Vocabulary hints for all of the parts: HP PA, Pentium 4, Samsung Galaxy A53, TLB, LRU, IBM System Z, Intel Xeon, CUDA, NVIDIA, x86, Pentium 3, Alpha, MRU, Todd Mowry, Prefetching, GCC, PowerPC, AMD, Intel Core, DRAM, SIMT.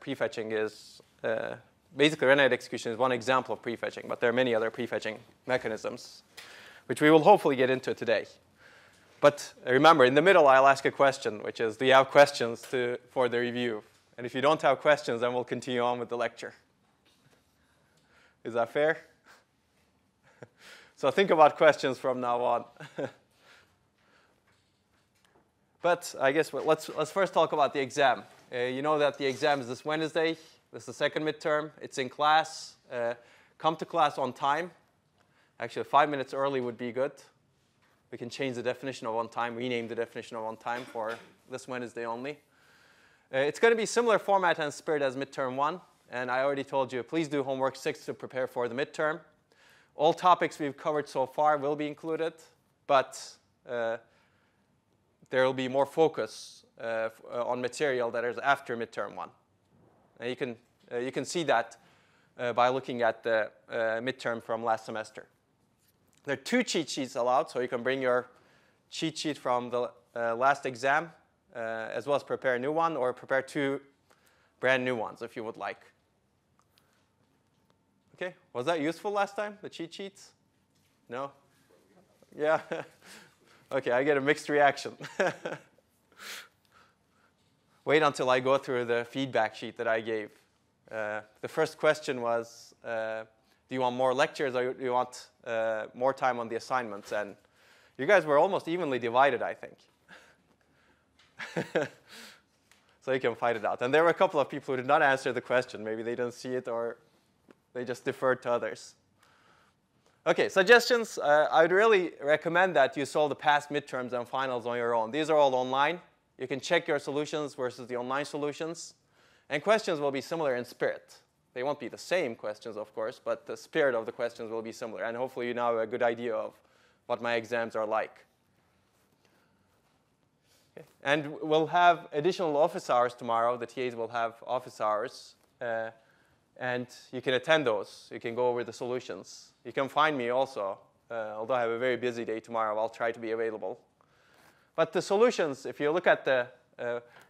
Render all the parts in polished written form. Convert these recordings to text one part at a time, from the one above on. prefetching is, basically random execution is one example of prefetching, but there are many other prefetching mechanisms, which we will hopefully get into today. But remember, in the middle, I'll ask a question, which is, do you have questions for the review? And if you don't have questions, then we'll continue on with the lecture. Is that fair? So think about questions from now on. But I guess let's first talk about the exam. You know that the exam is this Wednesday. This is the second midterm. It's in class. Come to class on time. Actually, 5 minutes early would be good. We can change the definition of on time, rename the definition of on time for this Wednesday only. It's going to be similar format and spirit as midterm one. And I already told you, please do homework 6 to prepare for the midterm. All topics we've covered so far will be included, but there will be more focus on material that is after midterm one. And you can see that by looking at the midterm from last semester. There are 2 cheat sheets allowed, so you can bring your cheat sheet from the last exam, as well as prepare a new one, or prepare 2 brand new ones if you would like. OK, was that useful last time, the cheat sheets? No? Yeah. OK, I get a mixed reaction. Wait until I go through the feedback sheet that I gave. The first question was, do you want more lectures, or do you want more time on the assignments? And you guys were almost evenly divided, I think. So you can fight it out. And there were a couple of people who did not answer the question. Maybe they didn't see it, or they just deferred to others. OK, suggestions. I would really recommend that you solve the past midterms and finals on your own. These are all online. You can check your solutions versus the online solutions. And questions will be similar in spirit. They won't be the same questions, of course, but the spirit of the questions will be similar. And hopefully, you now have a good idea of what my exams are like. Okay. And we'll have additional office hours tomorrow. The TAs will have office hours. And you can attend those. You can go over the solutions. You can find me also. Although I have a very busy day tomorrow, I'll try to be available. But the solutions, if you look at the,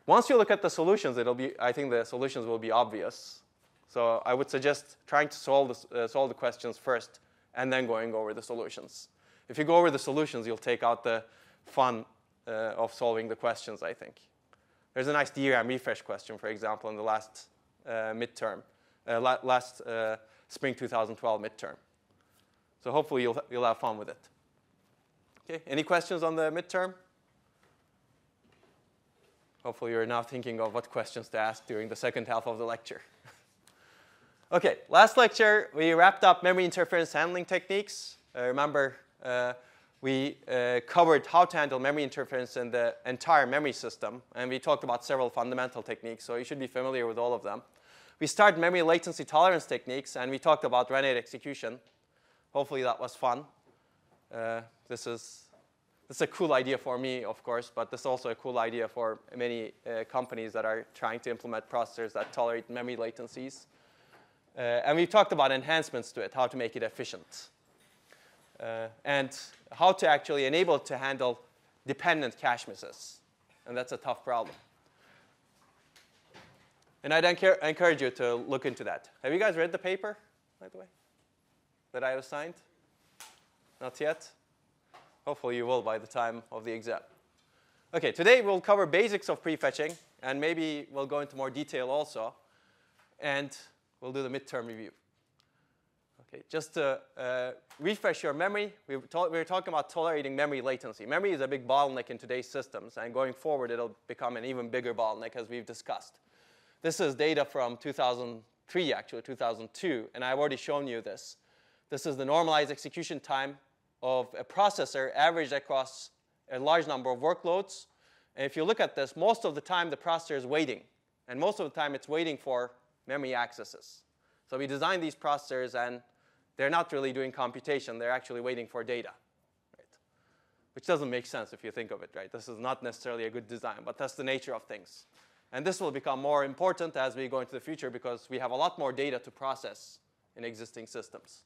once you look at the solutions, it'll be, I think the solutions will be obvious. So I would suggest trying to solve the questions first and then going over the solutions. If you go over the solutions, you'll take out the fun of solving the questions, I think. There's a nice DRAM refresh question, for example, in the last midterm, last spring 2012 midterm. So hopefully you'll have fun with it. Okay, any questions on the midterm? Hopefully you're now thinking of what questions to ask during the second half of the lecture. OK, last lecture, we wrapped up memory interference handling techniques. Remember, we covered how to handle memory interference in the entire memory system. And we talked about several fundamental techniques, so you should be familiar with all of them. We started memory latency tolerance techniques, and we talked about random execution. Hopefully that was fun. This is a cool idea for me, of course, but this is also a cool idea for many companies that are trying to implement processors that tolerate memory latencies. And we talked about enhancements to it, how to make it efficient, and how to actually enable it to handle dependent cache misses. And that's a tough problem. And I'd encourage you to look into that. Have you guys read the paper, by the way, that I have assigned? Not yet? Hopefully you will by the time of the exam. OK, today we'll cover basics of prefetching, and maybe we'll go into more detail also. And we'll do the midterm review. Okay, just to refresh your memory, we were talking about tolerating memory latency. Memory is a big bottleneck in today's systems, and going forward, it'll become an even bigger bottleneck, as we've discussed. This is data from 2003, actually, 2002, and I've already shown you this. This is the normalized execution time of a processor averaged across a large number of workloads. And if you look at this, most of the time, the processor is waiting. And most of the time, it's waiting for memory accesses. So we design these processors, and they're not really doing computation. They're actually waiting for data, right? Which doesn't make sense if you think of it, right? This is not necessarily a good design, but that's the nature of things. And this will become more important as we go into the future, because we have a lot more data to process in existing systems.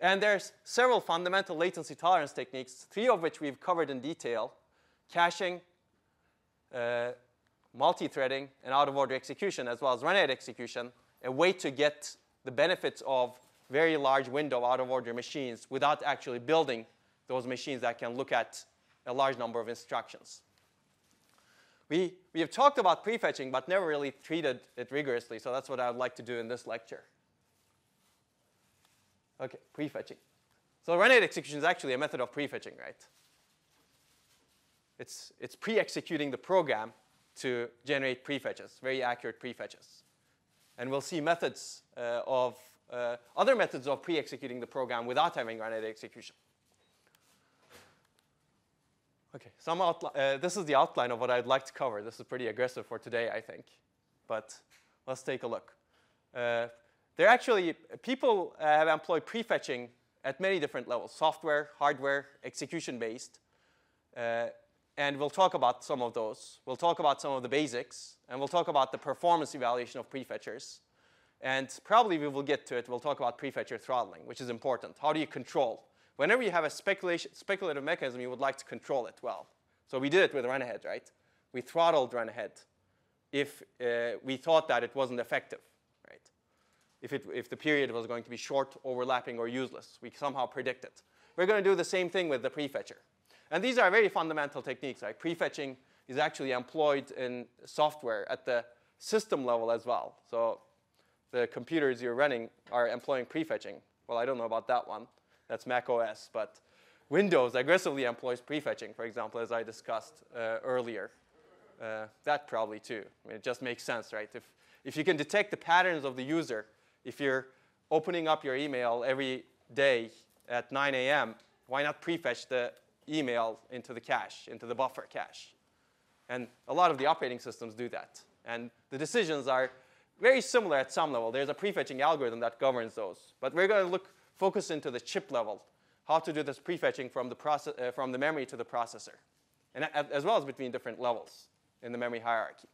And there's several fundamental latency tolerance techniques, 3 of which we've covered in detail: caching, multi-threading, and out-of-order execution, as well as run-ahead execution, a way to get the benefits of very large window out-of-order machines without actually building those machines that can look at a large number of instructions. We have talked about prefetching, but never really treated it rigorously, so that's what I would like to do in this lecture. Okay, prefetching. So run-ahead execution is actually a method of prefetching, right? It's pre-executing the program to generate prefetches, very accurate prefetches. And we'll see methods other methods of pre-executing the program without having run-ahead execution. Okay, this is the outline of what I'd like to cover. This is pretty aggressive for today, I think. But let's take a look. People have employed prefetching at many different levels, software, hardware, execution-based. And we'll talk about some of those. We'll talk about some of the basics. And we'll talk about the performance evaluation of prefetchers. And probably we will get to it. We'll talk about prefetcher throttling, which is important. How do you control? Whenever you have a speculative mechanism, you would like to control it well. So we did it with run-ahead, right? We throttled run-ahead if we thought that it wasn't effective, right? If the period was going to be short, overlapping, or useless, we somehow predict it. We're going to do the same thing with the prefetcher. And these are very fundamental techniques. Like prefetching is actually employed in software at the system level as well. So the computers you're running are employing prefetching. Well, I don't know about that one. That's Mac OS, but Windows aggressively employs prefetching, for example, as I discussed earlier. That probably too. I mean, it just makes sense, right? If you can detect the patterns of the user, if you're opening up your email every day at 9 a.m., why not prefetch the email into the cache, into the buffer cache? And a lot of the operating systems do that. And the decisions are very similar at some level. There's a prefetching algorithm that governs those. But we're going to focus into the chip level, how to do this prefetching from the memory to the processor, and as well as between different levels in the memory hierarchy.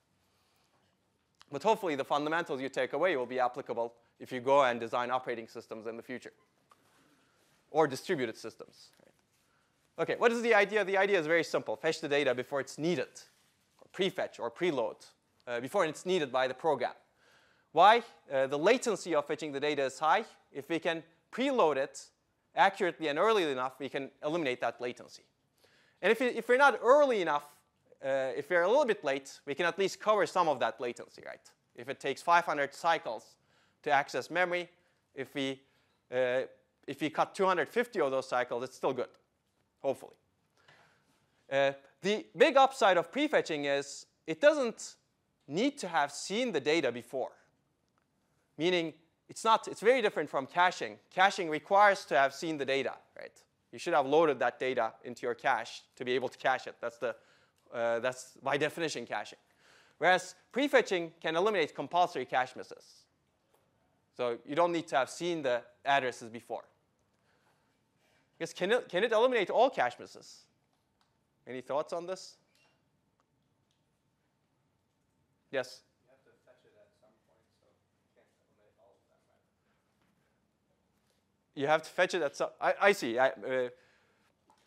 But hopefully, the fundamentals you take away will be applicable if you go and design operating systems in the future, or distributed systems. Right. OK, what is the idea? The idea is very simple. Fetch the data before it's needed, or prefetch or preload, before it's needed by the program. Why? The latency of fetching the data is high. If we can preload it accurately and early enough, we can eliminate that latency. And if we're not early enough, if we're a little bit late, we can at least cover some of that latency, right? If it takes 500 cycles to access memory, if we cut 250 of those cycles, it's still good, hopefully. The big upside of prefetching is it doesn't need to have seen the data before, meaning it's very different from caching. Caching requires to have seen the data, right? You should have loaded that data into your cache to be able to cache it. That's by definition caching. Whereas prefetching can eliminate compulsory cache misses. So you don't need to have seen the addresses before. Yes, can it eliminate all cache misses? Any thoughts on this? Yes? You have to fetch it at some, I see.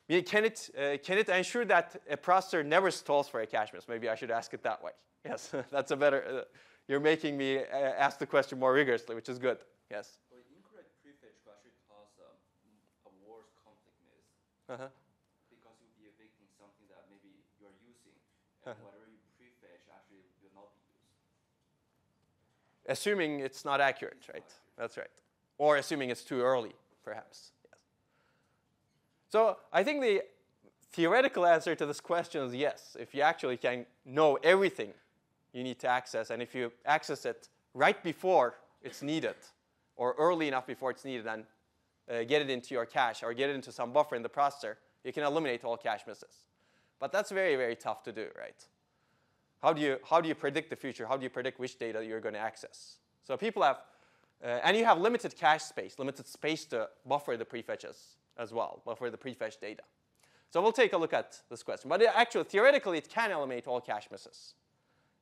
Can it ensure that a processor never stalls for a cache miss? Maybe I should ask it that way. Yes, that's a better, you're making me ask the question more rigorously, which is good. Yes? Well, incorrect prefetch could actually cause a worse conflict miss. Because you'll be evicting something that maybe you're using, and whatever you prefetch actually will not be used. Assuming it's not accurate, right? That's right. Or assuming it's too early, perhaps. Yes. So I think the theoretical answer to this question is yes. If you actually can know everything you need to access, and if you access it right before it's needed, or early enough before it's needed, and get it into your cache, or get it into some buffer in the processor, you can eliminate all cache misses. But that's very, very tough to do, right? How do you predict the future? How do you predict which data you're going to access? So people have... and you have limited cache space, limited space to buffer the prefetches as well, buffer the prefetch data. So we'll take a look at this question. But actually, theoretically, it can eliminate all cache misses.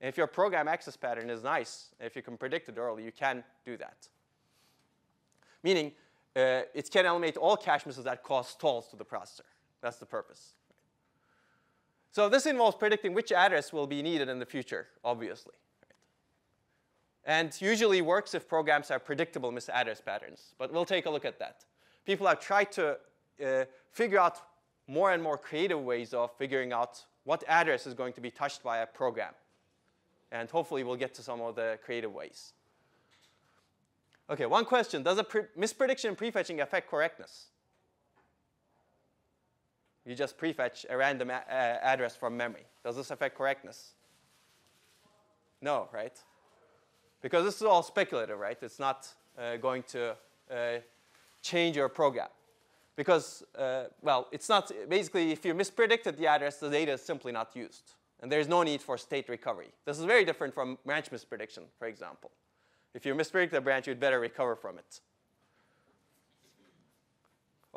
And if your program access pattern is nice, if you can predict it early, you can do that. Meaning, it can eliminate all cache misses that cause stalls to the processor. That's the purpose. So this involves predicting which address will be needed in the future, obviously. And usually works if programs have predictable misaddress patterns. But we'll take a look at that. People have tried to figure out more and more creative ways of figuring out what address is going to be touched by a program. And hopefully we'll get to some of the creative ways. OK, one question. Does a misprediction in prefetching affect correctness? You just prefetch a random address from memory. Does this affect correctness? No, right? Because this is all speculative, right? It's not going to change your program. Because, well, it's not. Basically, if you mispredicted the address, the data is simply not used. And there's no need for state recovery. This is very different from branch misprediction, for example. If you mispredict a branch, you'd better recover from it.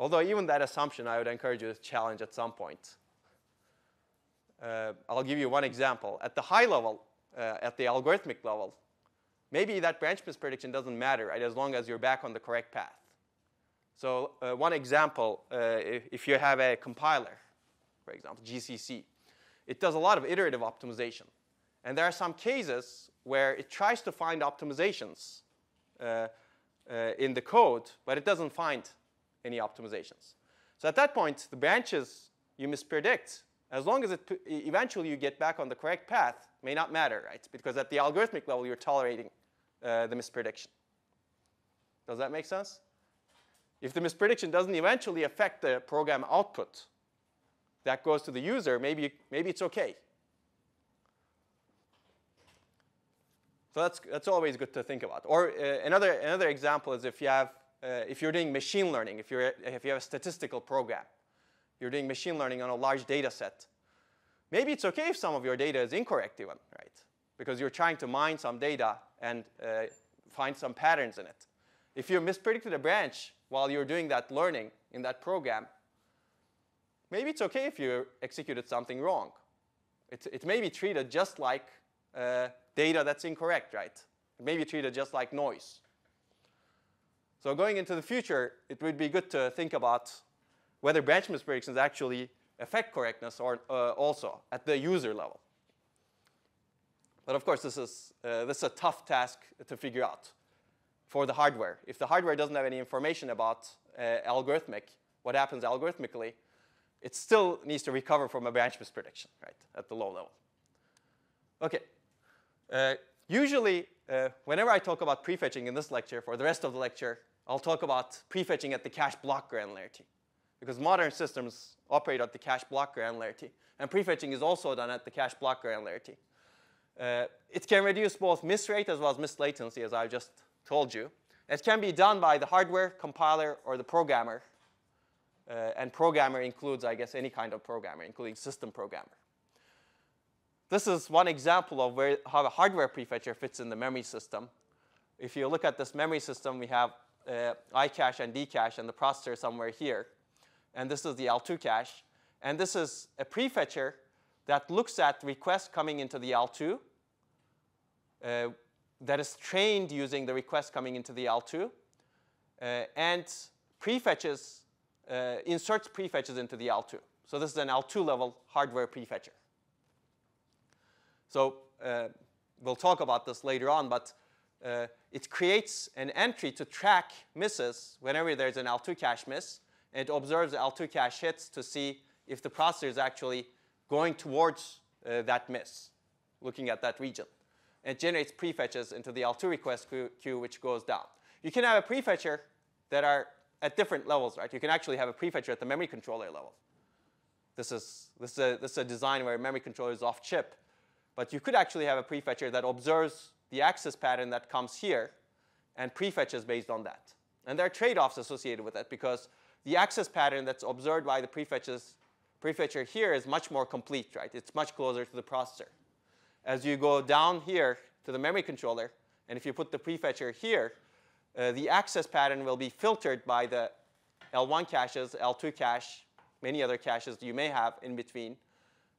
Although even that assumption, I would encourage you to challenge at some point. I'll give you one example. At the high level, at the algorithmic level, maybe that branch misprediction doesn't matter, right, as long as you're back on the correct path. So one example, if you have a compiler, for example, GCC, it does a lot of iterative optimization. And there are some cases where it tries to find optimizations in the code, but it doesn't find any optimizations. So at that point, the branches you mispredict, as long as eventually you get back on the correct path, may not matter, right? Because at the algorithmic level, you're tolerating the misprediction. Does that make sense? If the misprediction doesn't eventually affect the program output that goes to the user, maybe it's OK. So that's always good to think about. Or another example is if you have if you're doing machine learning, if you have a statistical program, you're doing machine learning on a large data set. Maybe it's OK if some of your data is incorrect even, right? Because you're trying to mine some data and find some patterns in it. If you mispredicted a branch while you're doing that learning in that program, maybe it's OK if you executed something wrong. It may be treated just like data that's incorrect, right? It may be treated just like noise. So going into the future, it would be good to think about whether branch mispredictions actually affect correctness or also at the user level. But of course, this is a tough task to figure out for the hardware. If the hardware doesn't have any information about what happens algorithmically, it still needs to recover from a branch misprediction, right, at the low level. OK. Usually, whenever I talk about prefetching in this lecture, for the rest of the lecture, I'll talk about prefetching at the cache block granularity. Because modern systems operate at the cache block granularity. And prefetching is also done at the cache block granularity. It can reduce both miss rate as well as miss latency, as I've just told you. It can be done by the hardware, compiler, or the programmer. And programmer includes, I guess, any kind of programmer, including system programmer. This is one example of how a hardware prefetcher fits in the memory system. If you look at this memory system, we have I cache and D cache, and the processor somewhere here. And this is the L2 cache. And this is a prefetcher that looks at requests coming into the L2 that is trained using the requests coming into the L2 and prefetches, inserts prefetches into the L2. So this is an L2 level hardware prefetcher. So we'll talk about this later on, but it creates an entry to track misses whenever there's an L2 cache miss. And it observes L2 cache hits to see if the processor is actually going towards that miss, looking at that region. And it generates prefetches into the L2 request queue, which goes down. You can have a prefetcher that are at different levels, right? You can actually have a prefetcher at the memory controller level. This is a design where memory controller is off chip. But you could actually have a prefetcher that observes the access pattern that comes here and prefetches based on that. And there are trade-offs associated with that because the access pattern that's observed by the prefetcher here is much more complete, right? It's much closer to the processor. As you go down here to the memory controller, and if you put the prefetcher here, the access pattern will be filtered by the L1 caches, L2 cache, many other caches you may have in between.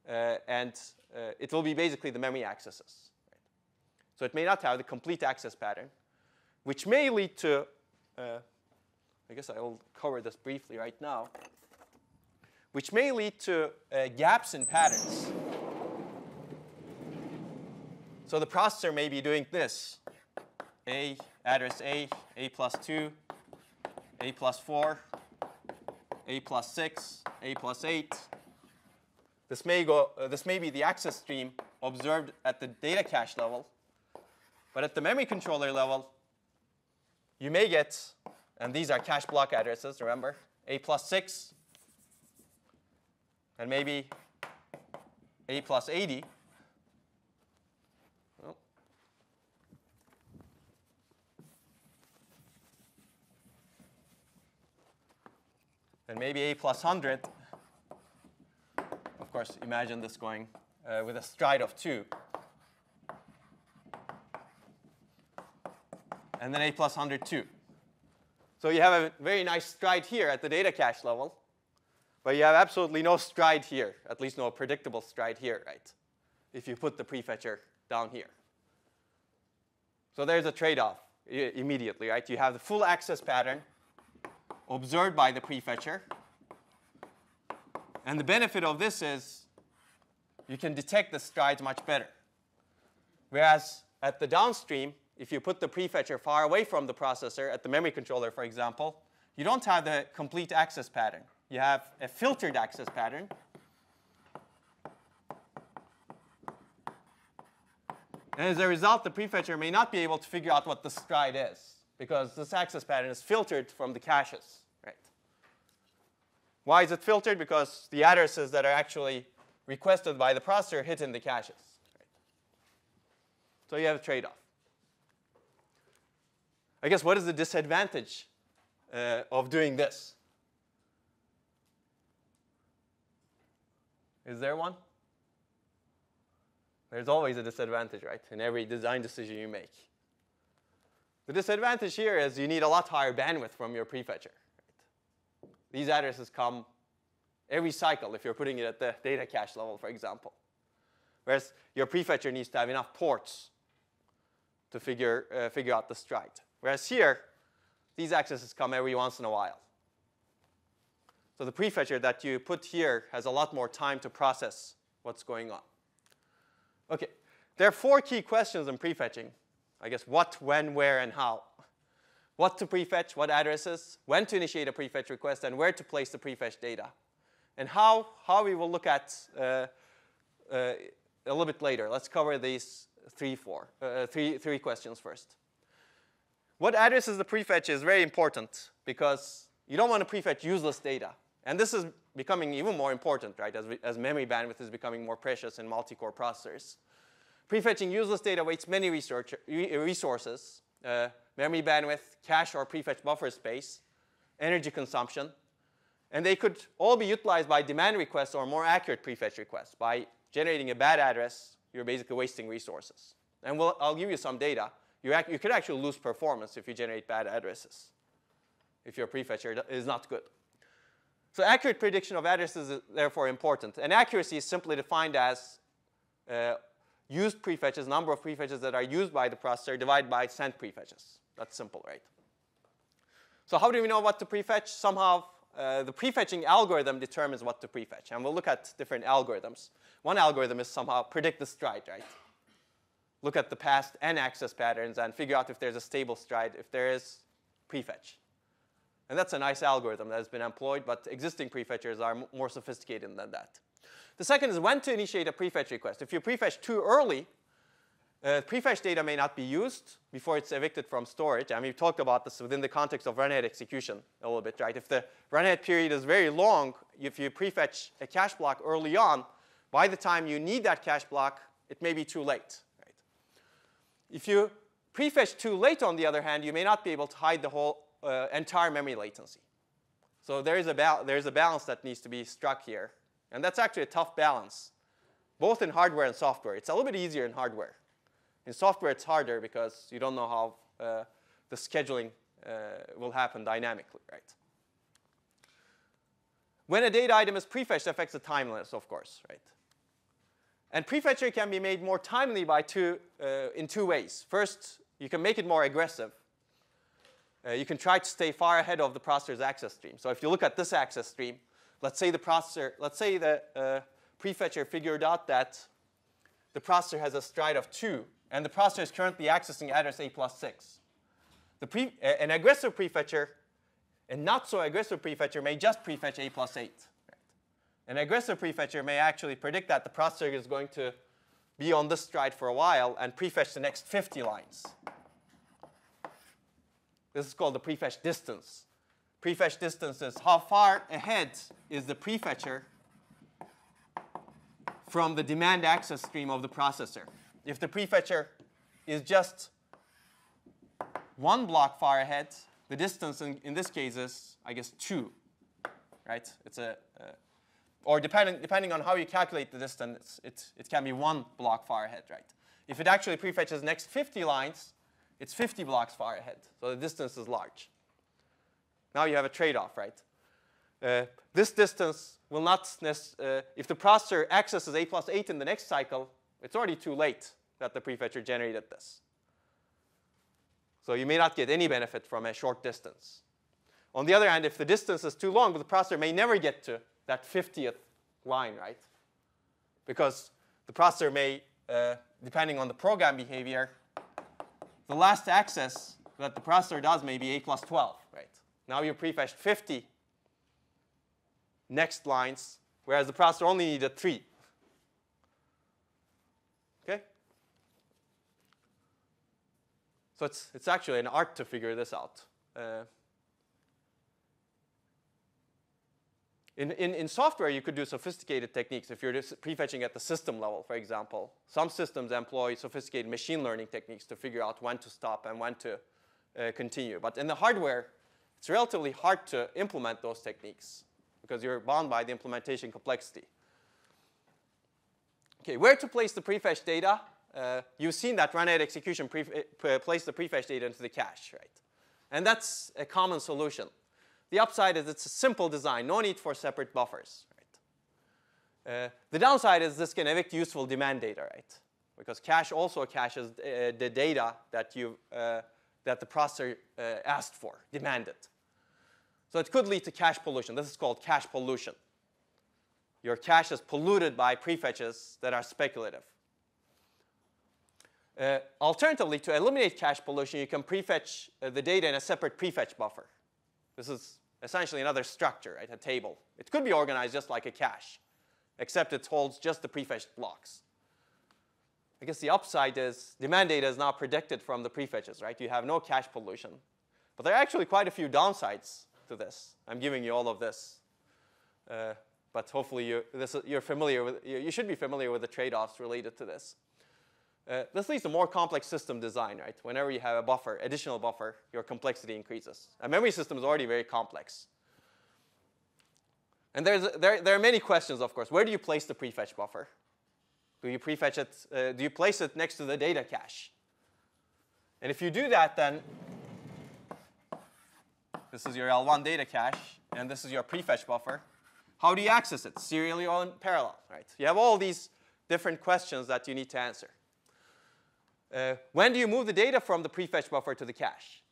And it will be basically the memory accesses. Right? So it may not have the complete access pattern, which may lead to I guess I will cover this briefly right now, which may lead to gaps in patterns. So the processor may be doing this. A, address A plus 2, A plus 4, A plus 6, A plus 8. This may be the access stream observed at the data cache level. But at the memory controller level, you may get, and these are cache block addresses, remember, A plus 6, and maybe A plus 80. Well, and maybe A plus 100. Of course, imagine this going with a stride of 2. And then A plus 100 too. So you have a very nice stride here at the data cache level. But you have absolutely no stride here, at least no predictable stride here, right? If you put the prefetcher down here. So there's a trade-off immediately, right? You have the full access pattern observed by the prefetcher. And the benefit of this is you can detect the strides much better. Whereas at the downstream, if you put the prefetcher far away from the processor, at the memory controller, for example, you don't have the complete access pattern. You have a filtered access pattern. And as a result, the prefetcher may not be able to figure out what the stride is, because this access pattern is filtered from the caches, right? Why is it filtered? Because the addresses that are actually requested by the processor hit in the caches, right? So you have a trade-off. I guess what is the disadvantage of doing this? Is there one? There's always a disadvantage, right, in every design decision you make. The disadvantage here is you need a lot higher bandwidth from your prefetcher, right? These addresses come every cycle if you're putting it at the data cache level, for example. Whereas your prefetcher needs to have enough ports to figure out the stride. Whereas here, these accesses come every once in a while. So the prefetcher that you put here has a lot more time to process what's going on. OK, there are 4 key questions in prefetching. I guess what, when, where, and how. What to prefetch, what addresses, when to initiate a prefetch request, and where to place the prefetch data. And how we will look at a little bit later. Let's cover these three questions first. What addresses the prefetch is very important, because you don't want to prefetch useless data. And this is becoming even more important, right, as memory bandwidth is becoming more precious in multi-core processors. Prefetching useless data wastes many resources, memory bandwidth, cache or prefetch buffer space, energy consumption. And they could all be utilized by demand requests or more accurate prefetch requests. By generating a bad address, you're basically wasting resources. And I'll give you some data. You could actually lose performance if you generate bad addresses, if your prefetcher is not good. So accurate prediction of addresses is therefore important. And accuracy is simply defined as used prefetches, number of prefetches that are used by the processor, divided by sent prefetches. That's simple, right? So how do we know what to prefetch? Somehow, the prefetching algorithm determines what to prefetch. And we'll look at different algorithms. One algorithm is somehow predict the stride, right? Look at the past and access patterns and figure out if there's a stable stride. If there is, prefetch. And that's a nice algorithm that has been employed, but existing prefetchers are more sophisticated than that. The second is when to initiate a prefetch request. If you prefetch too early, prefetch data may not be used before it's evicted from storage. And we've talked about this within the context of run-ahead execution a little bit, right? If the run-ahead period is very long, if you prefetch a cache block early on, by the time you need that cache block, it may be too late. If you prefetch too late, on the other hand, you may not be able to hide the whole entire memory latency. So there is a balance that needs to be struck here. And that's actually a tough balance, both in hardware and software. It's a little bit easier in hardware. In software, it's harder because you don't know how the scheduling will happen dynamically, right? When a data item is prefetched, it affects the timeliness, of course, right? And prefetching can be made more timely by in two ways. First, you can make it more aggressive. You can try to stay far ahead of the processor's access stream. So if you look at this access stream, Let's say the prefetcher figured out that the processor has a stride of 2, and the processor is currently accessing address A+6. An aggressive prefetcher and not so aggressive prefetcher may just prefetch A+8. An aggressive prefetcher may actually predict that the processor is going to be on this stride for a while and prefetch the next 50 lines. This is called the prefetch distance. Prefetch distance is how far ahead is the prefetcher from the demand access stream of the processor. If the prefetcher is just 1 block far ahead, the distance in this case is, I guess, 2, right? It's a or depending on how you calculate the distance, it can be 1 block far ahead, right? If it actually prefetches the next 50 lines, it's 50 blocks far ahead. So the distance is large. Now you have a trade-off, right? This distance will not if the processor accesses A+8 in the next cycle, it's already too late that the prefetcher generated this. So you may not get any benefit from a short distance. On the other hand, if the distance is too long, the processor may never get to that 50th line, right? Because the processor may, depending on the program behavior, the last access that the processor does may be A+12, right? Now you prefetched 50 next lines, whereas the processor only needed 3. Okay? So it's actually an art to figure this out. In software, you could do sophisticated techniques if you're just prefetching at the system level, for example. Some systems employ sophisticated machine learning techniques to figure out when to stop and when to continue. But in the hardware, it's relatively hard to implement those techniques because you're bound by the implementation complexity. Okay, where to place the prefetch data? You've seen that run-ahead execution place the prefetch data into the cache, right? And that's a common solution. The upside is it's a simple design, no need for separate buffers, right? The downside is this can evict useful demand data, right? Because cache also caches the data that the processor asked for, demanded. So it could lead to cache pollution. This is called cache pollution. Your cache is polluted by prefetches that are speculative. Alternatively, to eliminate cache pollution, you can prefetch the data in a separate prefetch buffer. This is essentially another structure, right? A table. It could be organized just like a cache, except it holds just the prefetched blocks. I guess the upside is demand data is now protected from the prefetches, right? You have no cache pollution. But there are actually quite a few downsides to this. I'm giving you all of this. But hopefully you should be familiar with the trade-offs related to this. This leads to more complex system design, right? Whenever you have a buffer, additional buffer, your complexity increases. A memory system is already very complex. And there are many questions, of course. Where do you place the prefetch buffer? Do you prefetch it? Do you place it next to the data cache? And if you do that, then this is your L1 data cache, and this is your prefetch buffer. How do you access it? Serially or in parallel, right? You have all these different questions that you need to answer. When do you move the data from the prefetch buffer to the cache?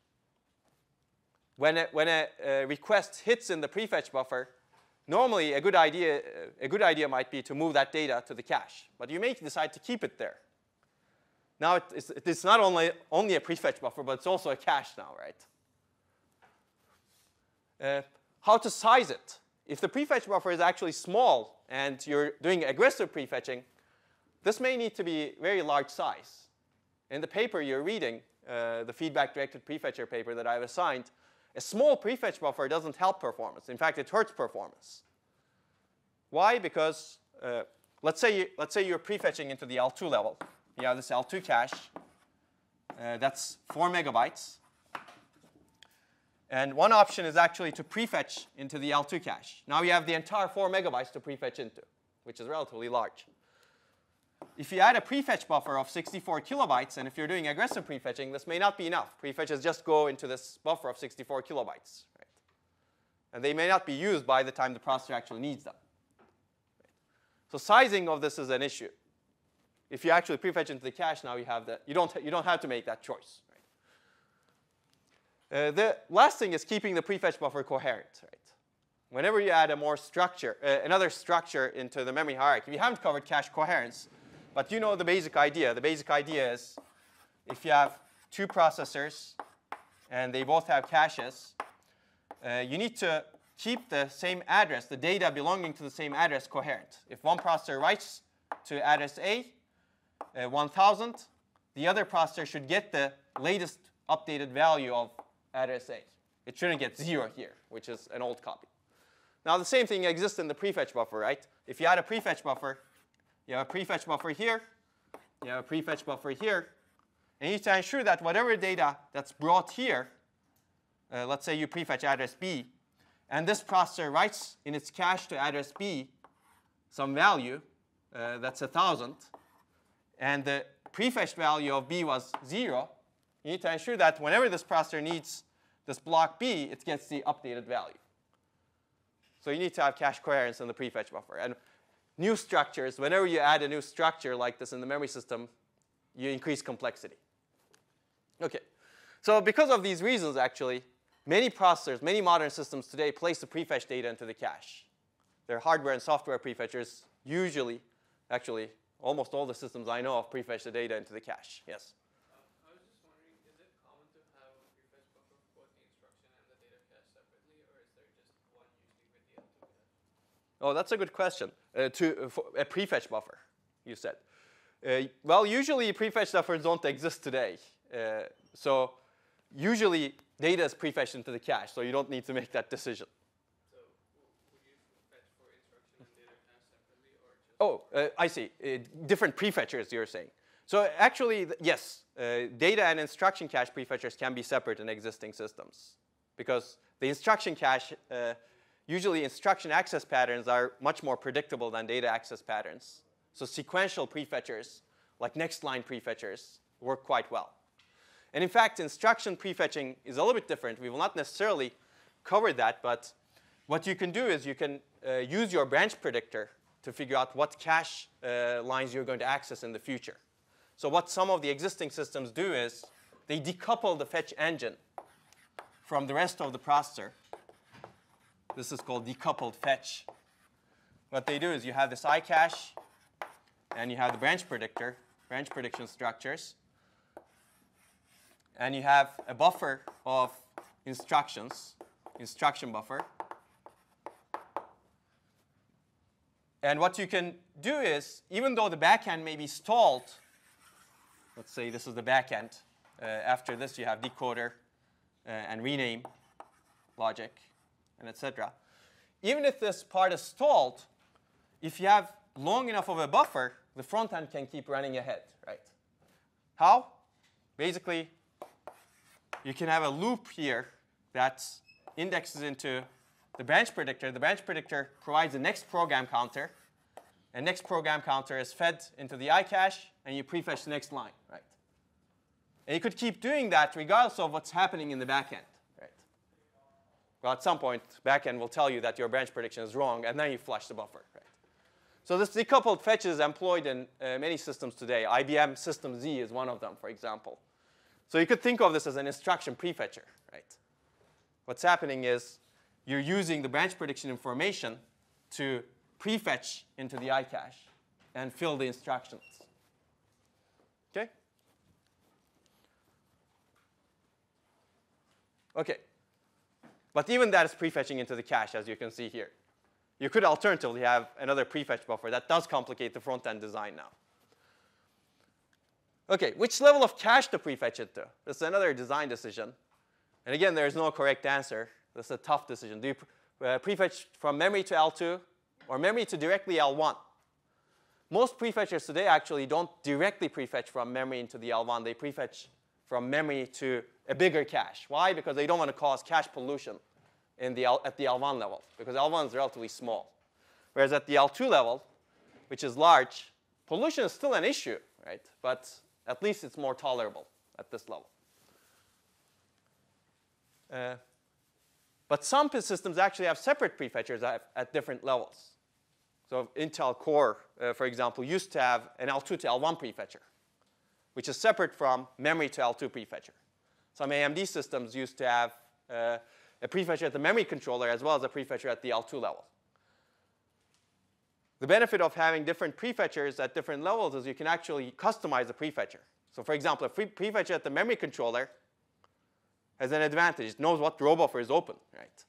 When a request hits in the prefetch buffer, normally a good idea might be to move that data to the cache. But you may decide to keep it there. Now it's not only a prefetch buffer, but it's also a cache now, right? How to size it? If the prefetch buffer is actually small and you're doing aggressive prefetching, this may need to be very large size. In the paper you're reading, the feedback-directed prefetcher paper that I've assigned, a small prefetch buffer doesn't help performance. In fact, it hurts performance. Why? Because let's say you're prefetching into the L2 level. You have this L2 cache. That's 4 MB. And one option is actually to prefetch into the L2 cache. Now you have the entire 4 MB to prefetch into, which is relatively large. If you add a prefetch buffer of 64 KB, and if you're doing aggressive prefetching, this may not be enough. Prefetches just go into this buffer of 64 KB, right? And they may not be used by the time the processor actually needs them. Right? So sizing of this is an issue. If you actually prefetch into the cache, now you have that. You don't have to make that choice. Right? The last thing is keeping the prefetch buffer coherent, right? whenever you add a more structure, another structure into the memory hierarchy, we haven't covered cache coherence, but you know the basic idea. The basic idea is if you have two processors and they both have caches, you need to keep the same address, the data belonging to the same address, coherent. If one processor writes to address A, 1000, the other processor should get the latest updated value of address A. It shouldn't get 0 here, which is an old copy. Now, the same thing exists in the prefetch buffer, right? If you add a prefetch buffer, you have a prefetch buffer here, you have a prefetch buffer here, and you need to ensure that whatever data that's brought here, let's say you prefetch address B, and this processor writes in its cache to address B some value that's 1000, and the prefetched value of B was 0, you need to ensure that whenever this processor needs this block B, it gets the updated value. So you need to have cache coherence in the prefetch buffer. And new structures, whenever you add a new structure like this in the memory system, you increase complexity. OK. So because of these reasons, actually, many processors, many modern systems today place the prefetch data into the cache. Their hardware and software prefetchers usually, actually, almost all the systems I know of prefetch the data into the cache. Yes? I was just wondering, is it common to have a prefetch buffer for both the instruction and the data cache separately, or is there just one usually with the other two? Oh, that's a good question. A prefetch buffer, you said. Well, usually prefetch buffers don't exist today. So usually data is prefetched into the cache, so you don't need to make that decision. Oh, I see. Different prefetchers, you're saying. So actually, yes, data and instruction cache prefetchers can be separate in existing systems, because the instruction cache, usually instruction access patterns are much more predictable than data access patterns. So sequential prefetchers, like next line prefetchers, work quite well. And in fact, instruction prefetching is a little bit different. We will not necessarily cover that, but what you can do is you can use your branch predictor to figure out what cache lines you're going to access in the future. So what some of the existing systems do is they decouple the fetch engine from the rest of the processor. This is called decoupled fetch. What they do is you have this iCache, and you have the branch predictor, branch prediction structures, and you have a buffer of instructions, instruction buffer. And what you can do is, even though the backend may be stalled, let's say this is the backend. After this, you have decoder and rename logic, and et cetera. Even if this part is stalled, if you have long enough of a buffer, the front end can keep running ahead, right? How? Basically, you can have a loop here that indexes into the branch predictor. The branch predictor provides the next program counter. And next program counter is fed into the iCache, and you prefetch the next line, right? And you could keep doing that regardless of what's happening in the back end, right? Well, at some point, back end will tell you that your branch prediction is wrong, and then you flush the buffer, right? So this decoupled fetch is employed in many systems today. IBM System Z is one of them, for example. So you could think of this as an instruction prefetcher, right? What's happening is you're using the branch prediction information to prefetch into the iCache and fill the instructions. OK? OK. But even that is prefetching into the cache, as you can see here. You could alternatively have another prefetch buffer. That does complicate the front-end design now. OK, which level of cache to prefetch it to? This is another design decision. And again, there is no correct answer. This is a tough decision. Do you prefetch from memory to L2 or memory to directly L1? Most prefetchers today actually don't directly prefetch from memory into the L1. They prefetch from memory to a bigger cache. Why? Because they don't want to cause cache pollution in the at the L1 level, because L1 is relatively small. Whereas at the L2 level, which is large, pollution is still an issue, right? But at least it's more tolerable at this level. But some systems actually have separate prefetchers at different levels. So Intel Core, for example, used to have an L2 to L1 prefetcher, which is separate from memory to L2 prefetcher. Some AMD systems used to have a prefetcher at the memory controller as well as a prefetcher at the L2 level. The benefit of having different prefetchers at different levels is you can actually customize the prefetcher. So for example, a prefetcher at the memory controller has an advantage. It knows what row buffer is open, right?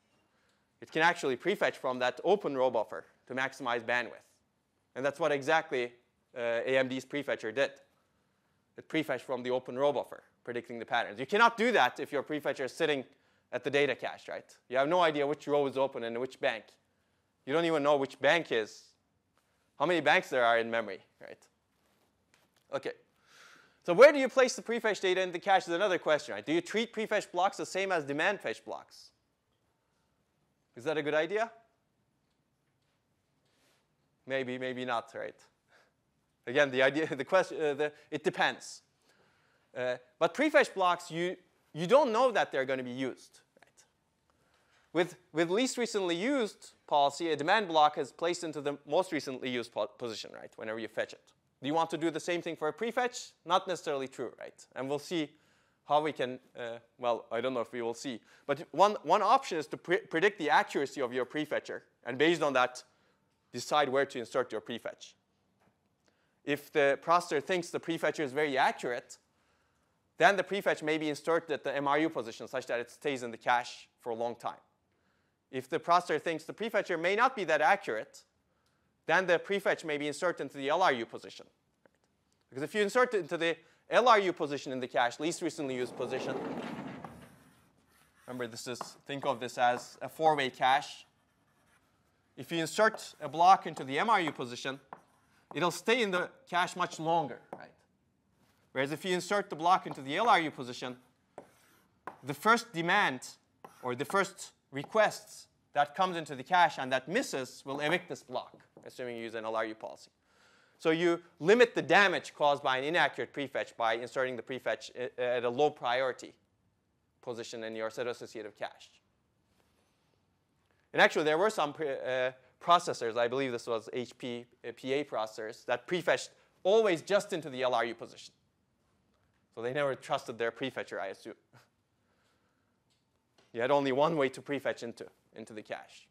It can actually prefetch from that open row buffer to maximize bandwidth. And that's what exactly AMD's prefetcher did. It prefetched from the open row buffer, predicting the patterns. You cannot do that if your prefetcher is sitting at the data cache, right? You have no idea which row is open and which bank. You don't even know which bank is, how many banks there are in memory, right? OK. So where do you place the prefetch data in the cache is another question, right? Do you treat prefetch blocks the same as demand fetch blocks? Is that a good idea? Maybe, maybe not, right? Again, the idea, the question, it depends. But prefetch blocks, you don't know that they're going to be used, right? With least recently used policy, a demand block is placed into the most recently used position, right? Whenever you fetch it. Do you want to do the same thing for a prefetch? Not necessarily true, right? And we'll see how we can, well, I don't know if we will see. But one option is to predict the accuracy of your prefetcher. And based on that, decide where to insert your prefetch. If the processor thinks the prefetcher is very accurate, then the prefetch may be inserted at the MRU position such that it stays in the cache for a long time. If the processor thinks the prefetcher may not be that accurate, then the prefetch may be inserted into the LRU position. Because if you insert it into the LRU position in the cache, least recently used position, remember this is, think of this as a four-way cache. If you insert a block into the MRU position, it'll stay in the cache much longer, right? Whereas if you insert the block into the LRU position, the first demand or the first requests that comes into the cache and that misses will evict this block, assuming you use an LRU policy. So you limit the damage caused by an inaccurate prefetch by inserting the prefetch at a low priority position in your pseudo-associative cache. And actually, there were some processors, I believe this was HP PA processors, that prefetched always just into the LRU position. So they never trusted their prefetcher, I assume. You had only one way to prefetch into the cache.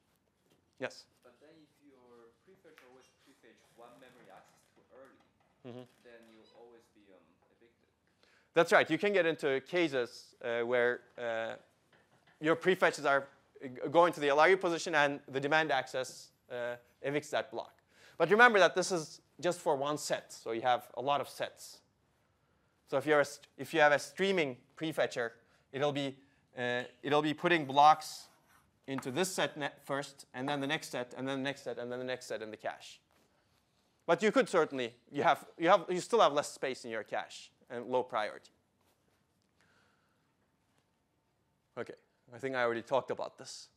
Yes? But then if your prefetcher always prefetch one memory access too early, then you'll always be evicted. That's right. You can get into cases where your prefetches are going to the LRU position and the demand access evicts that block. But remember that this is just for one set. So you have a lot of sets. So if you have a streaming prefetcher, it'll be putting blocks into this set first, and then the next set, and then the next set, and then the next set in the cache. But you could certainly, you still have less space in your cache and low priority. OK. I think I already talked about this.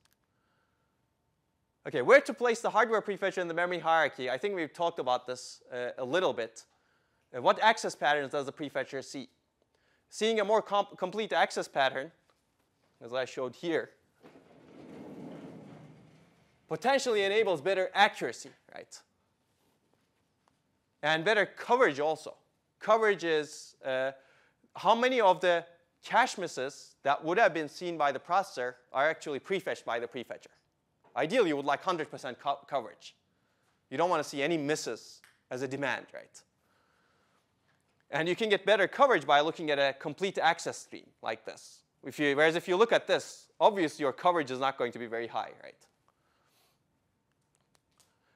OK, where to place the hardware prefetcher in the memory hierarchy? I think we've talked about this a little bit. What access patterns does the prefetcher see? Seeing a more complete access pattern, as I showed here, potentially enables better accuracy, right? And better coverage also. Coverage is how many of the cache misses that would have been seen by the processor are actually prefetched by the prefetcher. Ideally, you would like 100% coverage. You don't want to see any misses as a demand, right? And you can get better coverage by looking at a complete access stream like this. Whereas if you look at this, obviously your coverage is not going to be very high,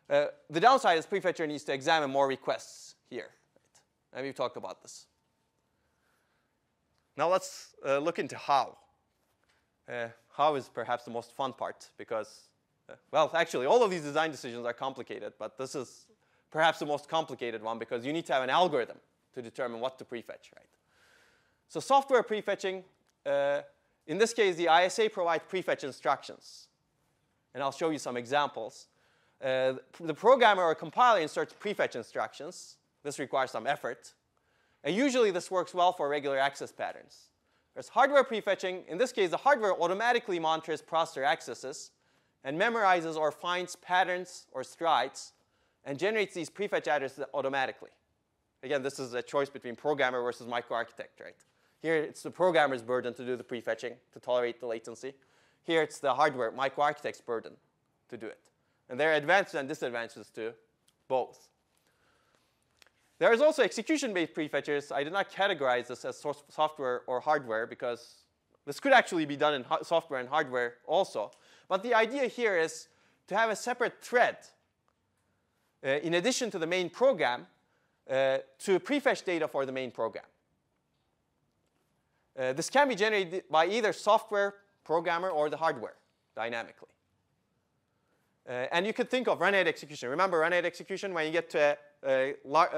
right? The downside is prefetcher needs to examine more requests here, right? And we've talked about this. Now let's look into how. How is perhaps the most fun part because, well, actually all of these design decisions are complicated, but this is perhaps the most complicated one because you need to have an algorithm to determine what to prefetch, right? So software prefetching, in this case, the ISA provides prefetch instructions. And I'll show you some examples. The programmer or compiler inserts prefetch instructions. This requires some effort. And usually this works well for regular access patterns. There's hardware prefetching. In this case, the hardware automatically monitors processor accesses and memorizes or finds patterns or strides and generates these prefetch addresses automatically. Again, this is a choice between programmer versus microarchitect, right? Here it's the programmer's burden to do the prefetching to tolerate the latency. Here it's the hardware, microarchitect's burden to do it. And there are advantages and disadvantages to both. There is also execution-based prefetchers. I did not categorize this as software or hardware because this could actually be done in software and hardware also. But the idea here is to have a separate thread in addition to the main program to prefetch data for the main program. This can be generated by either software, programmer, or the hardware dynamically. And you could think of run-ahead execution. Remember run-ahead execution, when you get to a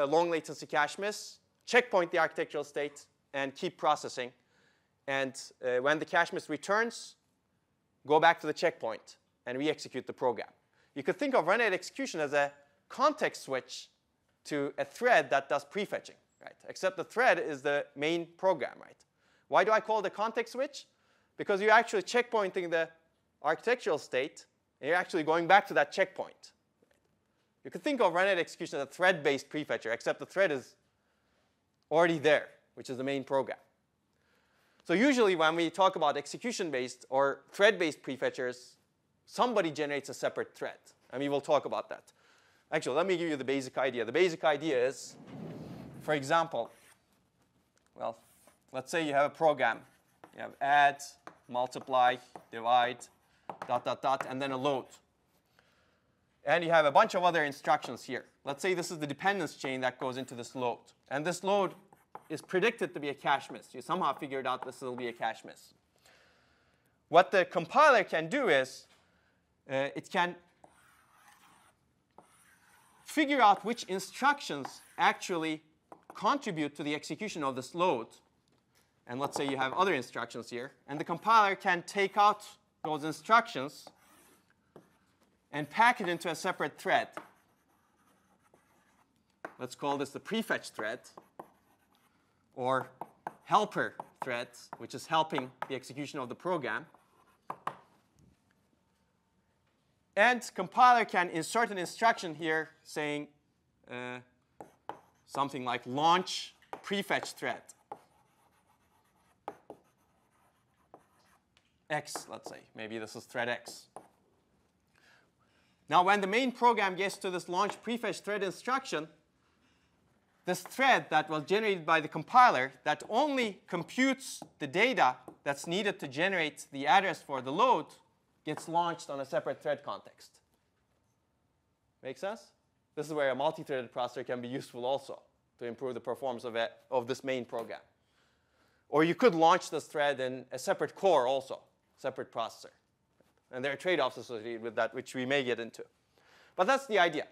long latency cache miss, checkpoint the architectural state and keep processing. And when the cache miss returns, go back to the checkpoint and re-execute the program. You could think of run-ahead execution as a context switch to a thread that does prefetching, right? Except the thread is the main program, right? Why do I call it a context switch? Because you're actually checkpointing the architectural state, and you're actually going back to that checkpoint. You could think of run-ahead execution as a thread-based prefetcher, except the thread is already there, which is the main program. So usually when we talk about execution-based or thread-based prefetchers, somebody generates a separate thread, and we will talk about that. Actually, let me give you the basic idea. The basic idea is, for example, well, let's say you have a program. You have add, multiply, divide, dot, dot, dot, and then a load. And you have a bunch of other instructions here. Let's say this is the dependence chain that goes into this load. And this load is predicted to be a cache miss. You somehow figured out this will be a cache miss. What the compiler can do is it can figure out which instructions actually contribute to the execution of this load. And let's say you have other instructions here. And the compiler can take out those instructions and pack it into a separate thread. Let's call this the prefetch thread or helper thread, which is helping the execution of the program. And compiler can insert an instruction here saying something like launch prefetch thread. X, let's say. Maybe this is thread X. Now, when the main program gets to this launch prefetch thread instruction, this thread that was generated by the compiler that only computes the data that's needed to generate the address for the load gets launched on a separate thread context. Make sense? This is where a multi-threaded processor can be useful also to improve the performance of this main program. Or you could launch this thread in a separate core also, separate processor. And there are trade-offs associated with that, which we may get into. But that's the idea.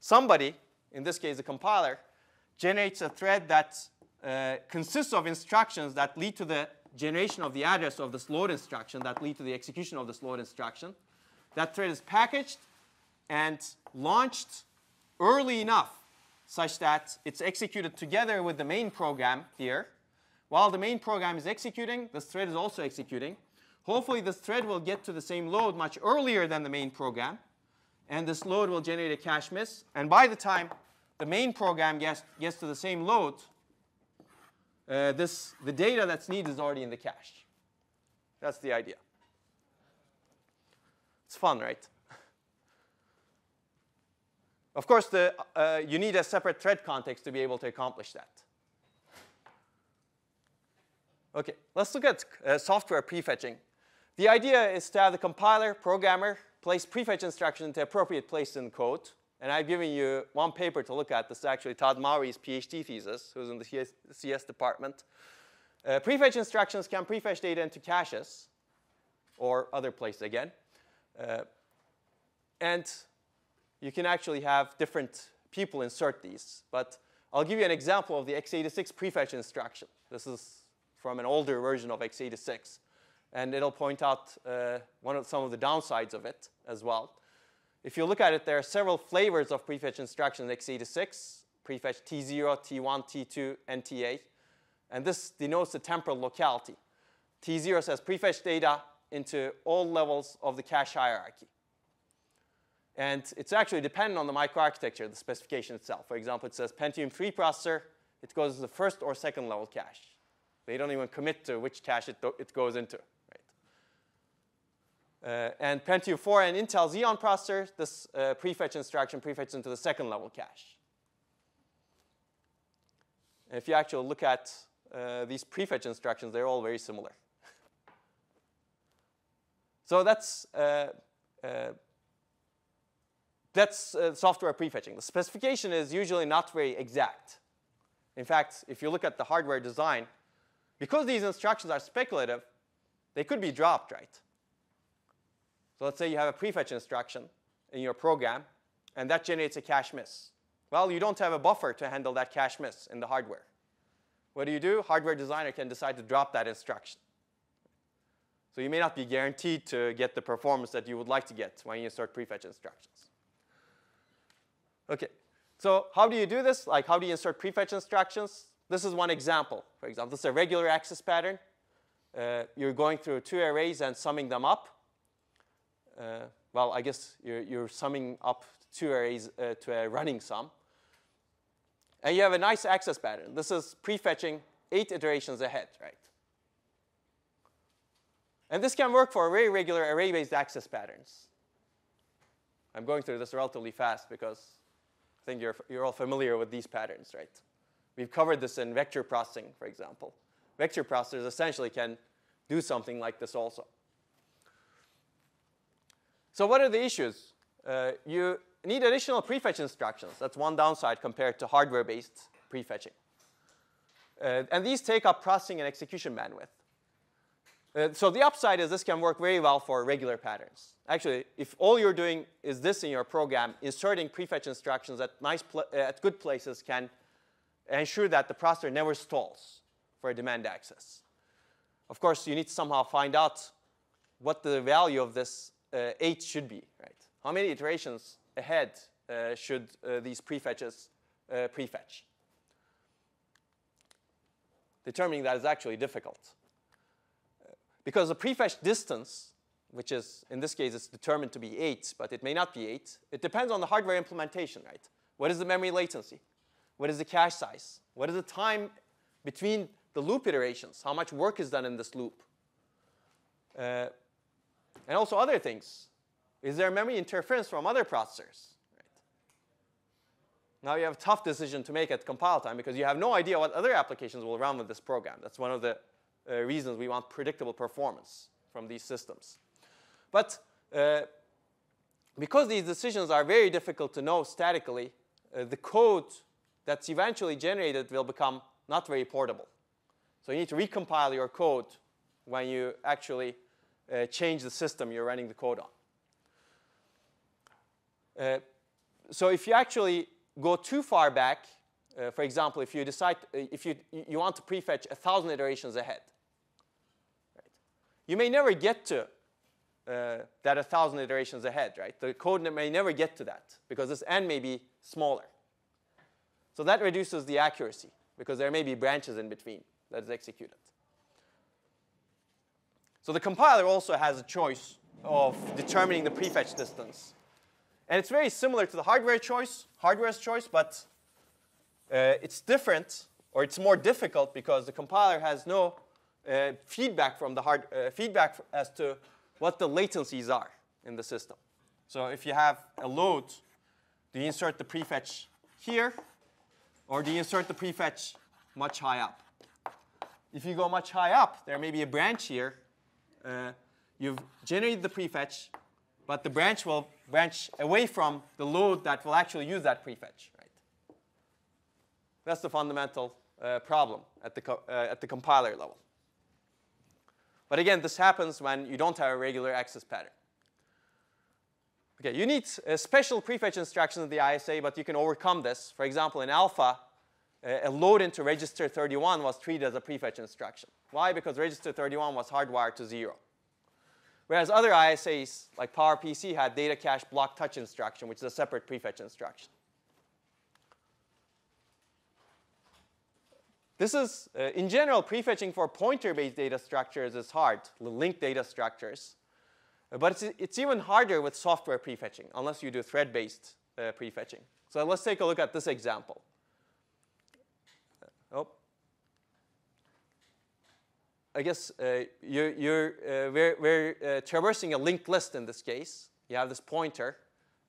Somebody, in this case the compiler, generates a thread that consists of instructions that lead to the generation of the address of this load instruction, that lead to the execution of this load instruction. That thread is packaged and launched early enough such that it's executed together with the main program here. While the main program is executing, this thread is also executing. Hopefully, this thread will get to the same load much earlier than the main program. And this load will generate a cache miss. And by the time the main program gets to the same load, the data that's needed is already in the cache. That's the idea. It's fun, right? Of course, you need a separate thread context to be able to accomplish that. OK, let's look at software prefetching. The idea is to have the compiler, programmer, place prefetch instructions into appropriate place in code. And I've given you one paper to look at. This is actually Todd Mowry's PhD thesis, who's in the CS department. Prefetch instructions can prefetch data into caches or other places again. And you can actually have different people insert these. But I'll give you an example of the x86 prefetch instruction. This is from an older version of x86. And it'll point out some of the downsides of it as well. If you look at it, there are several flavors of prefetch instructions in x86, prefetch T0, T1, T2, and TA. And this denotes the temporal locality. T0 says prefetch data into all levels of the cache hierarchy. And it's actually dependent on the microarchitecture, the specification itself. For example, it says Pentium 3 processor, it goes to the first or second level cache. They don't even commit to which cache it goes into. Right? and Pentium 4 and Intel Xeon processors, this prefetch instruction prefetches into the second level cache. And if you actually look at these prefetch instructions, they're all very similar. So that's software prefetching. The specification is usually not very exact. In fact, if you look at the hardware design, because these instructions are speculative, they could be dropped, right? So let's say you have a prefetch instruction in your program, and that generates a cache miss. Well, you don't have a buffer to handle that cache miss in the hardware. What do? Hardware designer can decide to drop that instruction. So you may not be guaranteed to get the performance that you would like to get when you insert prefetch instructions. OK, so how do you do this? Like, how do you insert prefetch instructions? This is one example. For example, this is a regular access pattern. You're going through two arrays and summing them up. Well, I guess you're summing up two arrays to a running sum. And you have a nice access pattern. This is prefetching 8 iterations ahead, right? And this can work for very regular array-based access patterns. I'm going through this relatively fast because I think you're all familiar with these patterns, right? We've covered this in vector processing, for example. Vector processors essentially can do something like this also. So what are the issues? You need additional prefetch instructions. That's one downside compared to hardware-based prefetching. And these take up processing and execution bandwidth. So the upside is this can work very well for regular patterns. Actually, if all you're doing is this in your program, inserting prefetch instructions at, at good places can ensure that the processor never stalls for a demand access. Of course, you need to somehow find out what the value of this 8 should be, right? How many iterations ahead should these prefetches prefetch? Determining that is actually difficult. Because the prefetch distance, which is, in this case, it's determined to be 8, but it may not be 8. It depends on the hardware implementation, right? What is the memory latency? What is the cache size? What is the time between the loop iterations? How much work is done in this loop? And also other things. Is there memory interference from other processors? Right. Now you have a tough decision to make at compile time because you have no idea what other applications will run with this program. That's one of the reasons we want predictable performance from these systems. But because these decisions are very difficult to know statically, the code that's eventually generated will become not very portable. So you need to recompile your code when you actually change the system you're running the code on. So if you actually go too far back, for example, if you decide if you want to prefetch 1,000 iterations ahead, you may never get to that 1,000 iterations ahead, right? The code may never get to that because this n may be smaller. So that reduces the accuracy because there may be branches in between that is executed. So the compiler also has a choice of determining the prefetch distance. And it's very similar to the hardware's choice, but it's different, or it's more difficult because the compiler has no feedback from the feedback as to what the latencies are in the system. So if you have a load, do you insert the prefetch here, or do you insert the prefetch much high up? If you go much high up, there may be a branch here. You've generated the prefetch, but the branch will branch away from the load that will actually use that prefetch, right? That's the fundamental problem at the compiler level. But again, this happens when you don't have a regular access pattern. Okay, you need special prefetch instructions in the ISA, but you can overcome this. For example, in Alpha, a load into register 31 was treated as a prefetch instruction. Why? Because register 31 was hardwired to 0. Whereas other ISAs, like PowerPC, had data cache block touch instruction, which is a separate prefetch instruction. This is, in general, prefetching for pointer-based data structures is hard, linked data structures. But it's even harder with software prefetching, unless you do thread-based prefetching. So let's take a look at this example. Oh. I guess we're traversing a linked list in this case. You have this pointer,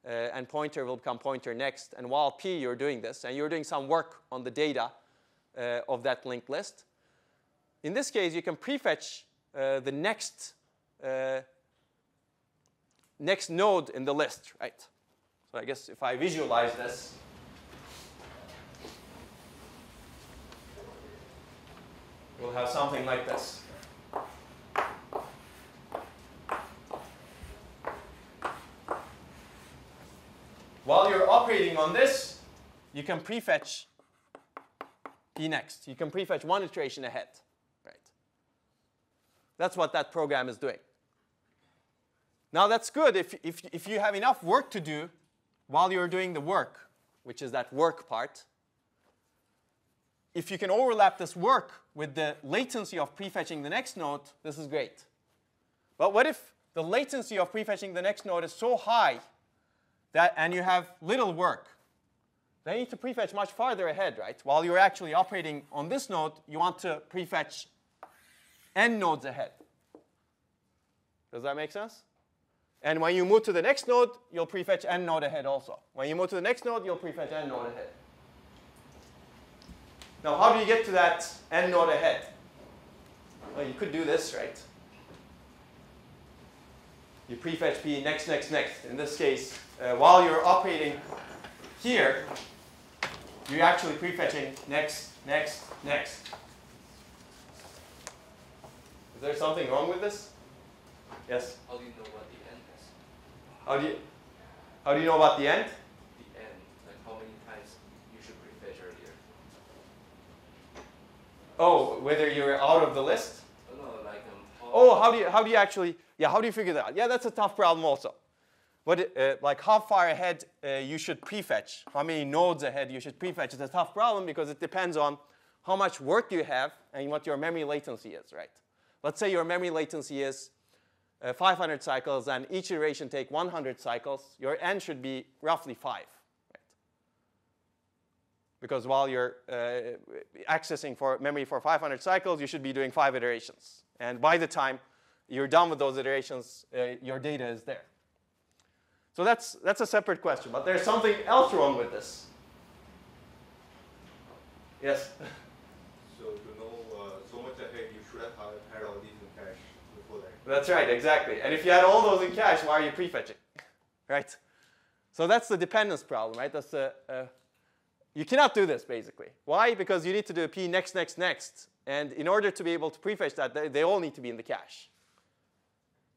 and pointer will become pointer next. And while P, you're doing this, and you're doing some work on the data of that linked list. In this case, you can prefetch the next node in the list, right? So I guess if I visualize this, we'll have something like this. While you're operating on this, you can prefetch P next. You can prefetch one iteration ahead, right? That's what that program is doing. Now that's good if you have enough work to do while you're doing the work, which is that work part. If you can overlap this work with the latency of prefetching the next node, this is great. But what if the latency of prefetching the next node is so high that, and you have little work? Then you need to prefetch much farther ahead, right? While you're actually operating on this node, you want to prefetch n nodes ahead. Does that make sense? And when you move to the next node, you'll prefetch n node ahead also. When you move to the next node, you'll prefetch n node ahead. Now, how do you get to that n node ahead? Well, you could do this, right? You prefetch P next, next, next. In this case, while you're operating here, you're actually prefetching next, next, next. Is there something wrong with this? Yes? How do you know what the end is? How do you know about the end? The end, like how many times you should prefetch earlier. Oh, whether you're out of the list? No, like how do you actually, yeah, how do you figure that out? Yeah, that's a tough problem also. But like how far ahead you should prefetch, how many nodes ahead you should prefetch is a tough problem because it depends on how much work you have and what your memory latency is, right? Let's say your memory latency is 500 cycles and each iteration take 100 cycles. Your n should be roughly 5, right? Because while you're accessing for memory for 500 cycles, you should be doing 5 iterations. And by the time you're done with those iterations, your data is there. So that's a separate question, but there's something else wrong with this. Yes? So to know so much ahead, you should have had all these in cache before that. That's right, exactly. And if you had all those in cache, why are you prefetching? Right? So that's the dependence problem, right? That's the, you cannot do this, basically. Why? Because you need to do P next, next, next. And in order to be able to prefetch that, they all need to be in the cache.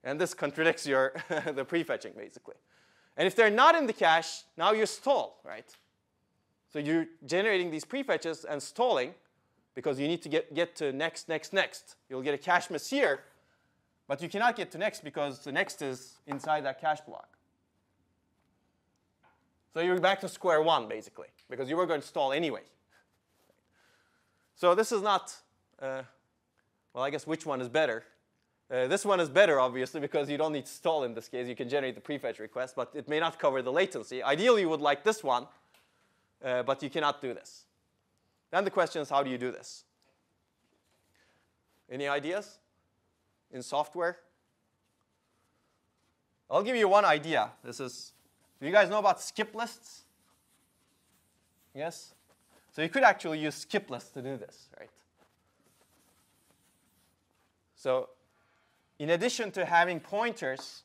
And this contradicts your the prefetching, basically. And if they're not in the cache, now you stall, right? So you're generating these prefetches and stalling because you need to get to next, next, next. You'll get a cache miss here, but you cannot get to next because the next is inside that cache block. So you're back to square one, basically, because you were going to stall anyway. So this is not, well, I guess which one is better? This one is better, obviously, because you don't need to stall in this case. You can generate the prefetch request, but it may not cover the latency. Ideally, you would like this one, but you cannot do this. Then the question is, how do you do this? Any ideas in software? I'll give you one idea. This is, do you guys know about skip lists? Yes? So you could actually use skip lists to do this, right? So, in addition to having pointers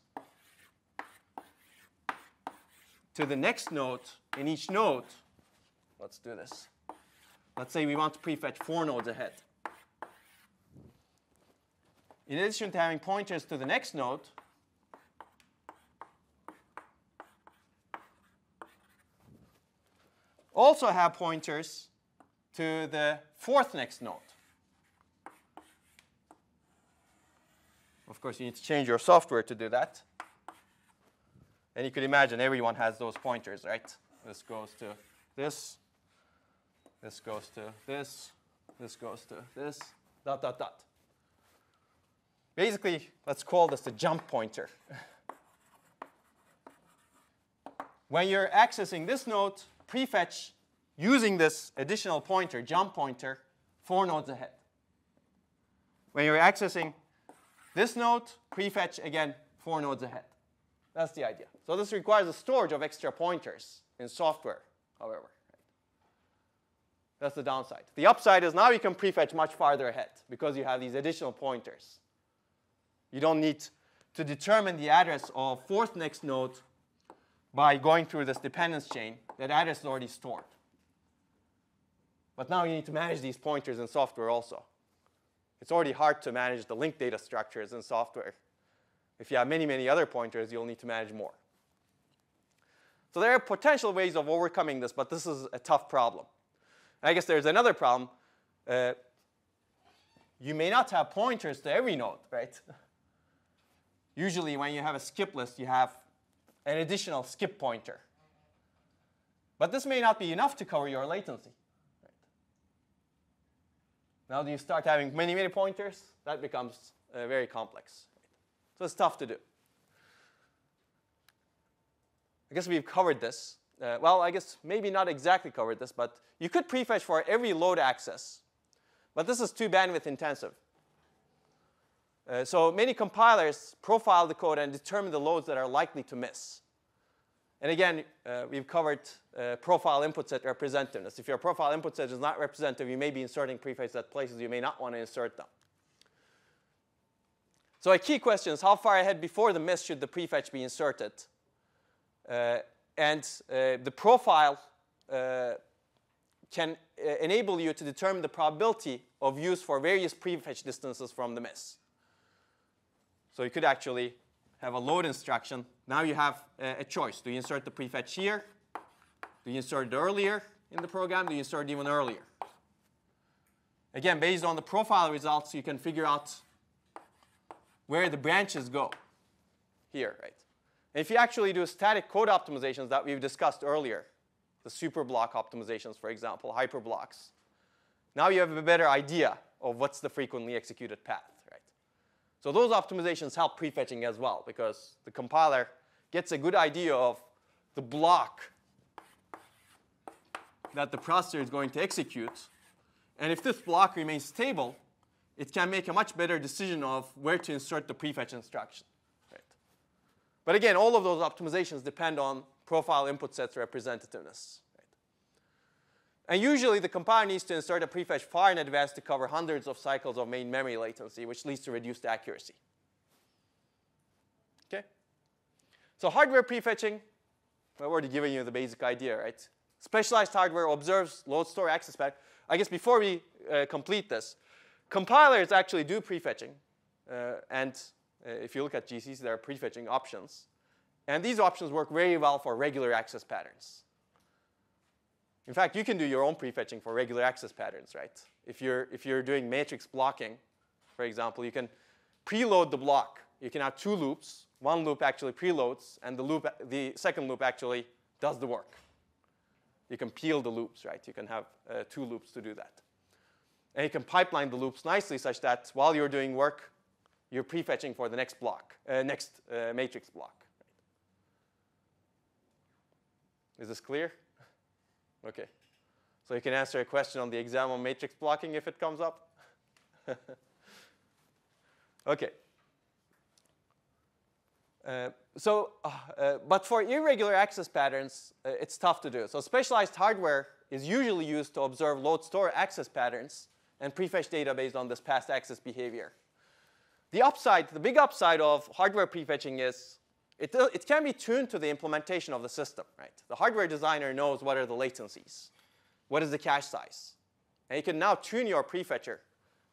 to the next node in each node, let's do this. Let's say we want to prefetch 4 nodes ahead. In addition to having pointers to the next node, also have pointers to the 4th next node. Of course, you need to change your software to do that. And you could imagine everyone has those pointers, right? This goes to this. This goes to this. This goes to this. Dot, dot, dot. Basically, let's call this the jump pointer. When you're accessing this node, prefetch using this additional pointer, jump pointer, 4 nodes ahead. when you're accessing this node, prefetch again 4 nodes ahead. That's the idea. So this requires the storage of extra pointers in software, however. Right? That's the downside. The upside is now you can prefetch much farther ahead because you have these additional pointers. You don't need to determine the address of 4th next node by going through this dependence chain. That address is already stored. But now you need to manage these pointers in software also. It's already hard to manage the linked data structures in software. If you have many, many other pointers, you'll need to manage more. So there are potential ways of overcoming this, but this is a tough problem. And I guess there's another problem. You may not have pointers to every node, right? Usually when you have a skip list, you have an additional skip pointer. But this may not be enough to cover your latency. Right? Now do you start having many, many pointers? That becomes very complex. So it's tough to do. I guess we've covered this. Well, I guess maybe not exactly covered this, but you could prefetch for every load access. But this is too bandwidth intensive. So many compilers profile the code and determine the loads that are likely to miss. And again, we've covered profile input set representativeness. If your profile input set is not representative, you may be inserting prefetches at places you may not want to insert them. So a key question is, how far ahead before the miss should the prefetch be inserted? The profile can enable you to determine the probability of use for various prefetch distances from the miss. So you could actually have a load instruction. Now you have a choice. Do you insert the prefetch here? Do you insert it earlier in the program? Do you insert it even earlier? Again, based on the profile results, you can figure out where the branches go here, right? And if you actually do static code optimizations that we've discussed earlier, the superblock optimizations, for example, hyperblocks, now you have a better idea of what's the frequently executed path, right? So those optimizations help prefetching as well, because the compiler gets a good idea of the block that the processor is going to execute. And if this block remains stable, it can make a much better decision of where to insert the prefetch instruction. Right? But again, all of those optimizations depend on profile input sets representativeness. Right? And usually, the compiler needs to insert a prefetch far in advance to cover hundreds of cycles of main memory latency, which leads to reduced accuracy. Okay. So hardware prefetching, I've already given you the basic idea, right? Specialized hardware observes load store access pattern. I guess before we complete this, compilers actually do prefetching. If you look at GCC, there are prefetching options. And these options work very well for regular access patterns. In fact, you can do your own prefetching for regular access patterns, right? If you're doing matrix blocking, for example, you can preload the block. You can have two loops. One loop actually preloads, and the second loop actually does the work. You can peel the loops, right? You can have two loops to do that. And you can pipeline the loops nicely such that while you're doing work, you're prefetching for the next block, matrix block. Right? Is this clear? OK. So you can answer a question on the exam on matrix blocking if it comes up. OK. But for irregular access patterns, it's tough to do. So specialized hardware is usually used to observe load store access patterns and prefetch data based on this past access behavior. The upside, the big upside of hardware prefetching is it can be tuned to the implementation of the system, right? The hardware designer knows what are the latencies, what is the cache size. And you can now tune your prefetcher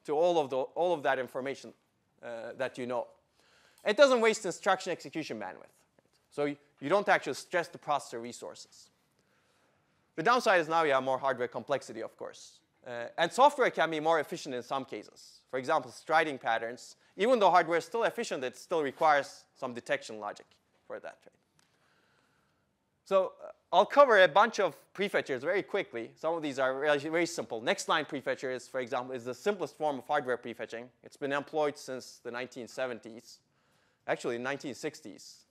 to all of that information that you know. It doesn't waste instruction execution bandwidth. Right? So you don't actually stress the processor resources. The downside is now you have more hardware complexity, of course. And software can be more efficient in some cases. For example, striding patterns. Even though hardware is still efficient, it still requires some detection logic for that. Right? So I'll cover a bunch of prefetchers very quickly. Some of these are very simple. Next line prefetcher is, for example, is the simplest form of hardware prefetching. It's been employed since the 1970s, actually 1960s.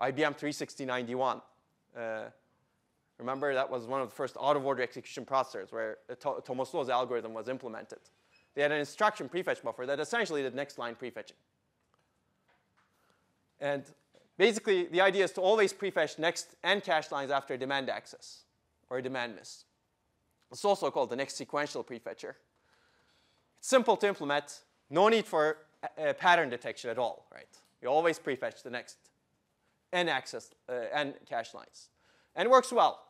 IBM 3609. Remember, that was one of the first out-of-order execution processors where Tomoslo's algorithm was implemented. They had an instruction prefetch buffer that essentially did next line prefetching. And basically, the idea is to always prefetch next and cache lines after a demand access or a demand miss. It's also called the next sequential prefetcher. It's simple to implement. No need for pattern detection at all, right? You always prefetch the next n access and cache lines. And it works well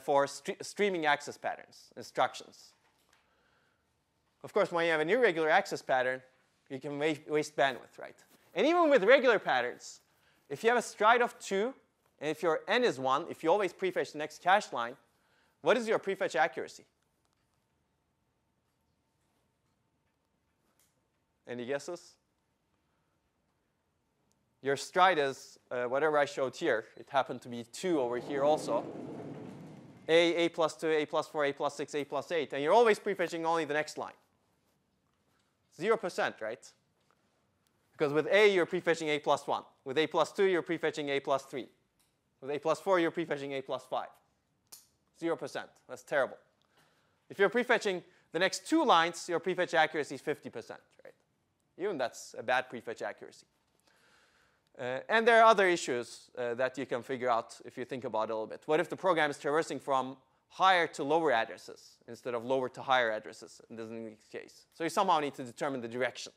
for streaming access patterns, instructions. Of course, when you have an irregular access pattern, you can waste bandwidth, right? And even with regular patterns, if you have a stride of 2, and if your n is 1, if you always prefetch the next cache line, what is your prefetch accuracy? Any guesses? Your stride is whatever I showed here. It happened to be 2 over here also. A plus 2, A plus 4, A plus 6, A plus 8. And you're always prefetching only the next line. 0%, right? Because with A, you're prefetching A plus 1. With A plus 2, you're prefetching A plus 3. With A plus 4, you're prefetching A plus 5. 0%. That's terrible. If you're prefetching the next 2 lines, your prefetch accuracy is 50%, right? Even that's a bad prefetch accuracy. And there are other issues that you can figure out if you think about it a little bit. What if the program is traversing from higher to lower addresses instead of lower to higher addresses in this case? So you somehow need to determine the direction.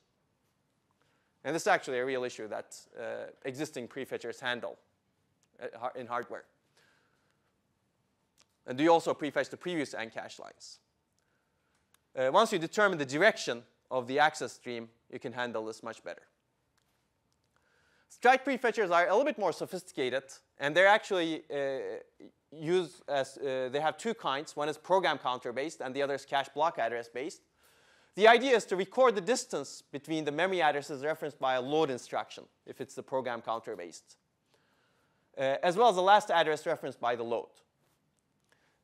And this is actually a real issue that existing prefetchers handle in hardware. And do you also prefetch the previous n cache lines? Once you determine the direction of the access stream, you can handle this much better. Stride prefetchers are a little bit more sophisticated, and they're actually used as they have 2 kinds. One is program counter based, and the other is cache block address based. The idea is to record the distance between the memory addresses referenced by a load instruction, if it's the program counter based, as well as the last address referenced by the load.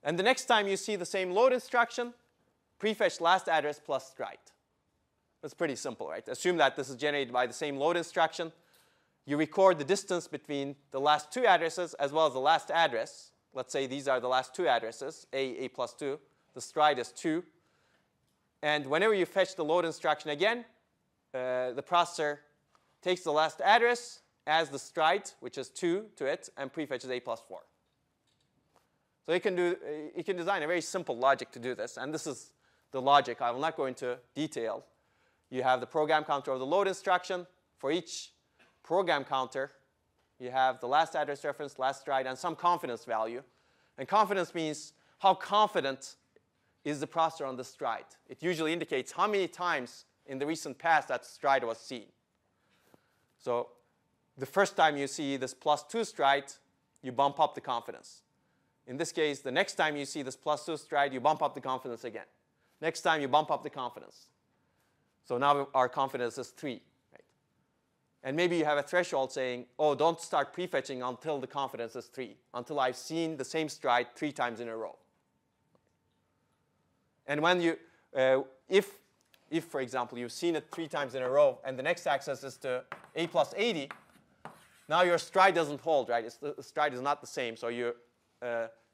And the next time you see the same load instruction, prefetch last address plus stride. That's pretty simple, right? Assume that this is generated by the same load instruction. You record the distance between the last 2 addresses as well as the last address. Let's say these are the last 2 addresses, A plus 2. The stride is 2. And whenever you fetch the load instruction again, the processor takes the last address, adds the stride, which is 2, to it, and prefetches A plus 4. So you can design a very simple logic to do this. And this is the logic. I will not go into detail. You have the program counter of the load instruction for each program counter. You have the last address reference, last stride, and some confidence value. And confidence means how confident is the processor on the stride. It usually indicates how many times in the recent past that stride was seen. So the first time you see this plus 2 stride, you bump up the confidence. In this case, the next time you see this plus 2 stride, you bump up the confidence again. Next time, you bump up the confidence. So now our confidence is 3. And maybe you have a threshold saying, oh, don't start prefetching until the confidence is 3, until I've seen the same stride 3 times in a row. And when you, if, for example, you've seen it 3 times in a row, and the next access is to A plus 80, now your stride doesn't hold, right? The stride is not the same. So you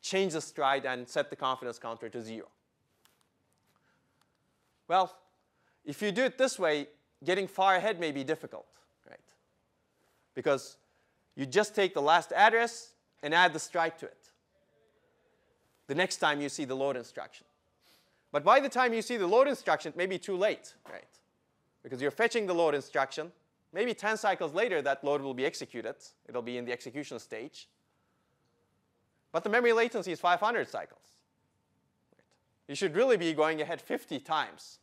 change the stride and set the confidence counter to 0. Well, if you do it this way, getting far ahead may be difficult. Because you just take the last address and add the stride to it the next time you see the load instruction. But by the time you see the load instruction, it may be too late, right? Because you're fetching the load instruction. Maybe 10 cycles later, that load will be executed. It'll be in the execution stage. But the memory latency is 500 cycles. Right? You should really be going ahead 50 times.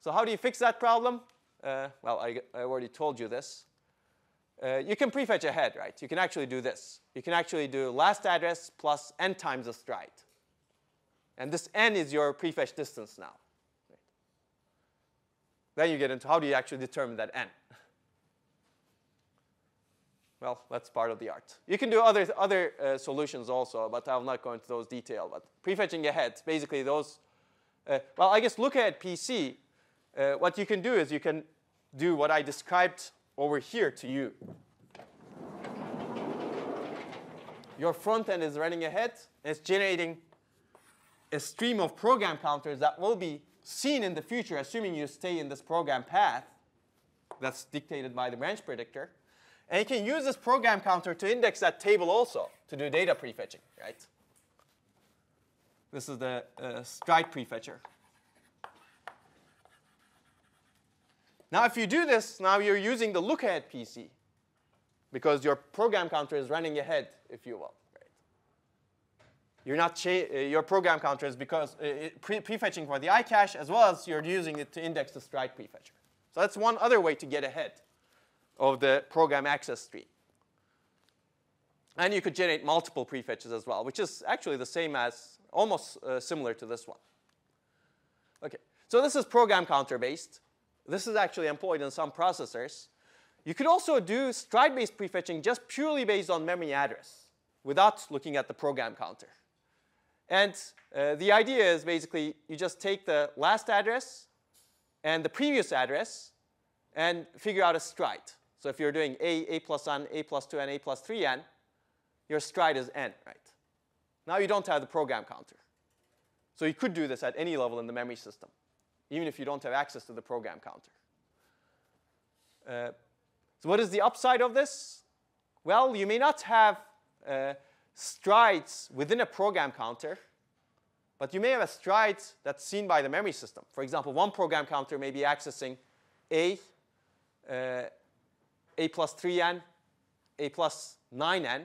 So how do you fix that problem? Well, I already told you this. You can prefetch ahead, right? You can actually do this. You can actually do last address plus n times the stride. And this n is your prefetch distance now. Right? Then you get into how do you actually determine that n? Well, that's part of the art. You can do other solutions also, but I'll not go into those detail. But prefetching ahead, basically those, well, I guess look at PC. What you can do is you can do what I described over here to you. Your front end is running ahead. It's generating a stream of program counters that will be seen in the future, assuming you stay in this program path that's dictated by the branch predictor. And you can use this program counter to index that table also to do data prefetching, right? This is the stride prefetcher. Now, if you do this, now you're using the look ahead PC because your program counter is running ahead, if you will. Right? You're not your program counter is because prefetching for the iCache as well as you're using it to index the stride prefetcher. So that's one other way to get ahead of the program access tree. And you could generate multiple prefetches as well, which is actually the same as almost similar to this one. Okay, so this is program counter based. This is actually employed in some processors. You could also do stride-based prefetching just purely based on memory address without looking at the program counter. And the idea is basically you just take the last address and the previous address and figure out a stride. So if you're doing A plus N, A plus 2N, A plus 3N, your stride is N, right? Now you don't have the program counter. So you could do this at any level in the memory system, even if you don't have access to the program counter. So what is the upside of this? Well, you may not have strides within a program counter, but you may have a stride that's seen by the memory system. For example, one program counter may be accessing A plus 3N, A plus 9N,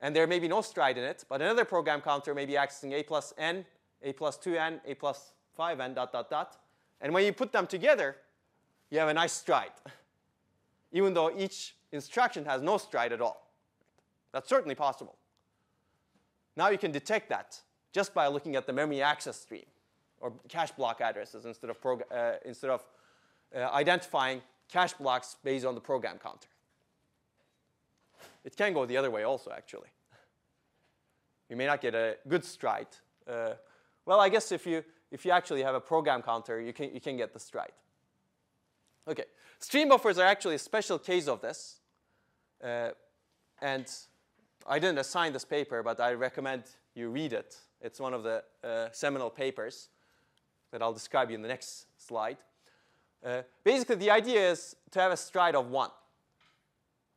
and there may be no stride in it, but another program counter may be accessing A plus N, A plus 2N, A plus 5N, dot, dot, dot. And when you put them together, you have a nice stride, even though each instruction has no stride at all. That's certainly possible. Now you can detect that just by looking at the memory access stream or cache block addresses instead of identifying cache blocks based on the program counter. It can go the other way also, actually. You may not get a good stride. Well, I guess if you actually have a program counter, you can get the stride. Okay, stream buffers are actually a special case of this. And I didn't assign this paper, but I recommend you read it. It's one of the seminal papers that I'll describe you in the next slide. Basically, the idea is to have a stride of 1.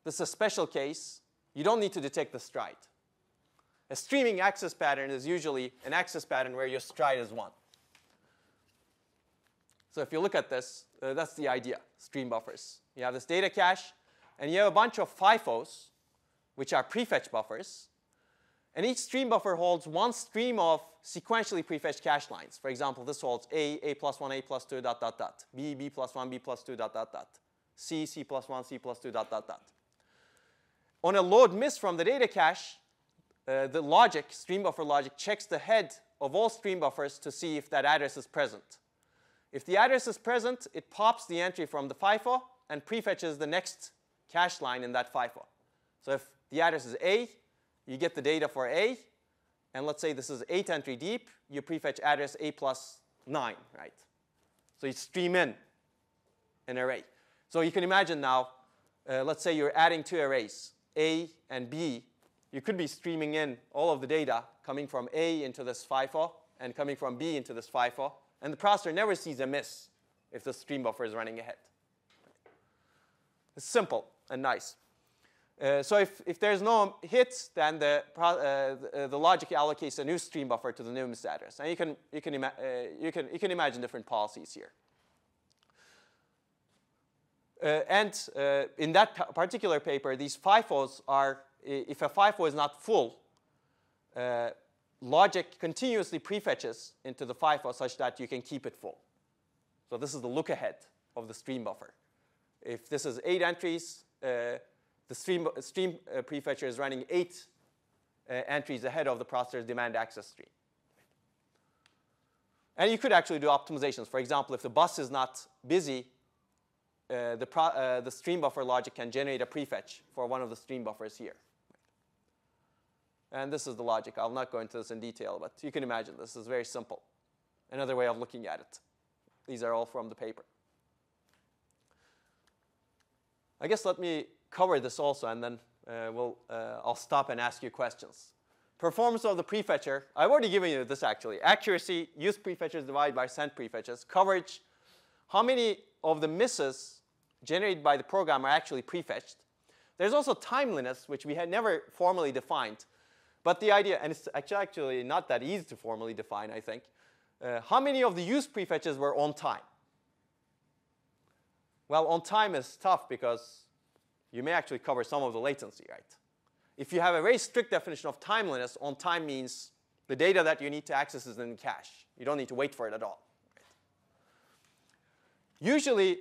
This is a special case. You don't need to detect the stride. A streaming access pattern is usually an access pattern where your stride is 1. So if you look at this, that's the idea, stream buffers. You have this data cache, and you have a bunch of FIFOs, which are prefetch buffers. And each stream buffer holds one stream of sequentially prefetched cache lines. For example, this holds A plus 1, A plus 2, dot, dot, dot. B plus 1, B plus 2, dot, dot, dot. C plus 1, C plus 2, dot, dot, dot. On a load miss from the data cache, the logic, stream buffer logic, checks the head of all stream buffers to see if that address is present. If the address is present, it pops the entry from the FIFO and prefetches the next cache line in that FIFO. So if the address is A, you get the data for A. And let's say this is 8 entry deep. You prefetch address A plus 9, right? So you stream in an array. So you can imagine now, let's say you're adding 2 arrays, A and B. You could be streaming in all of the data coming from A into this FIFO and coming from B into this FIFO. And the processor never sees a miss if the stream buffer is running ahead. It's simple and nice. So if there's no hits, then the logic allocates a new stream buffer to the new missed address. And you can imagine different policies here. And in that particular paper, these FIFOs are, if a FIFO is not full, logic continuously prefetches into the FIFO such that you can keep it full. So this is the look ahead of the stream buffer. If this is 8 entries, the stream prefetcher is running 8 entries ahead of the processor's demand access stream. And you could actually do optimizations. For example, if the bus is not busy, the stream buffer logic can generate a prefetch for one of the stream buffers here. And this is the logic. I'll not go into this in detail, but you can imagine this is very simple. Another way of looking at it. These are all from the paper. I guess let me cover this also, and then I'll stop and ask you questions. Performance of the prefetcher, I've already given you this actually. Accuracy, use prefetchers divided by sent prefetchers. Coverage, how many of the misses generated by the program are actually prefetched. There's also timeliness, which we had never formally defined. But the idea, and it's actually not that easy to formally define, I think. How many of the used prefetches were on time? Well, on time is tough because you may actually cover some of the latency, right? If you have a very strict definition of timeliness, on time means the data that you need to access is in cache. You don't need to wait for it at all. Right? Usually,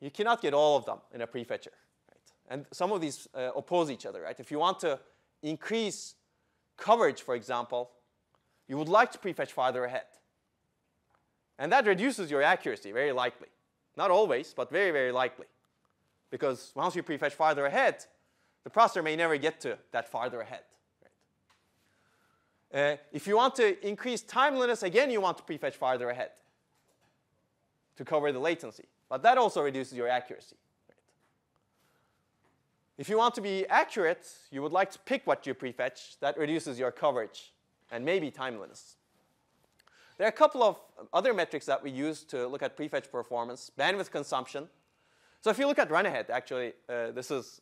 you cannot get all of them in a prefetcher. Right? And some of these oppose each other. Right? If you want to increase coverage, for example, you would like to prefetch farther ahead. And that reduces your accuracy, very likely. Not always, but very, very likely. Because once you prefetch farther ahead, the processor may never get to that farther ahead. Right? If you want to increase timeliness, again, you want to prefetch farther ahead to cover the latency. But that also reduces your accuracy. Right? If you want to be accurate, you would like to pick what you prefetch. That reduces your coverage and maybe timeliness. There are a couple of other metrics that we use to look at prefetch performance. Bandwidth consumption. So if you look at run ahead, actually, this is,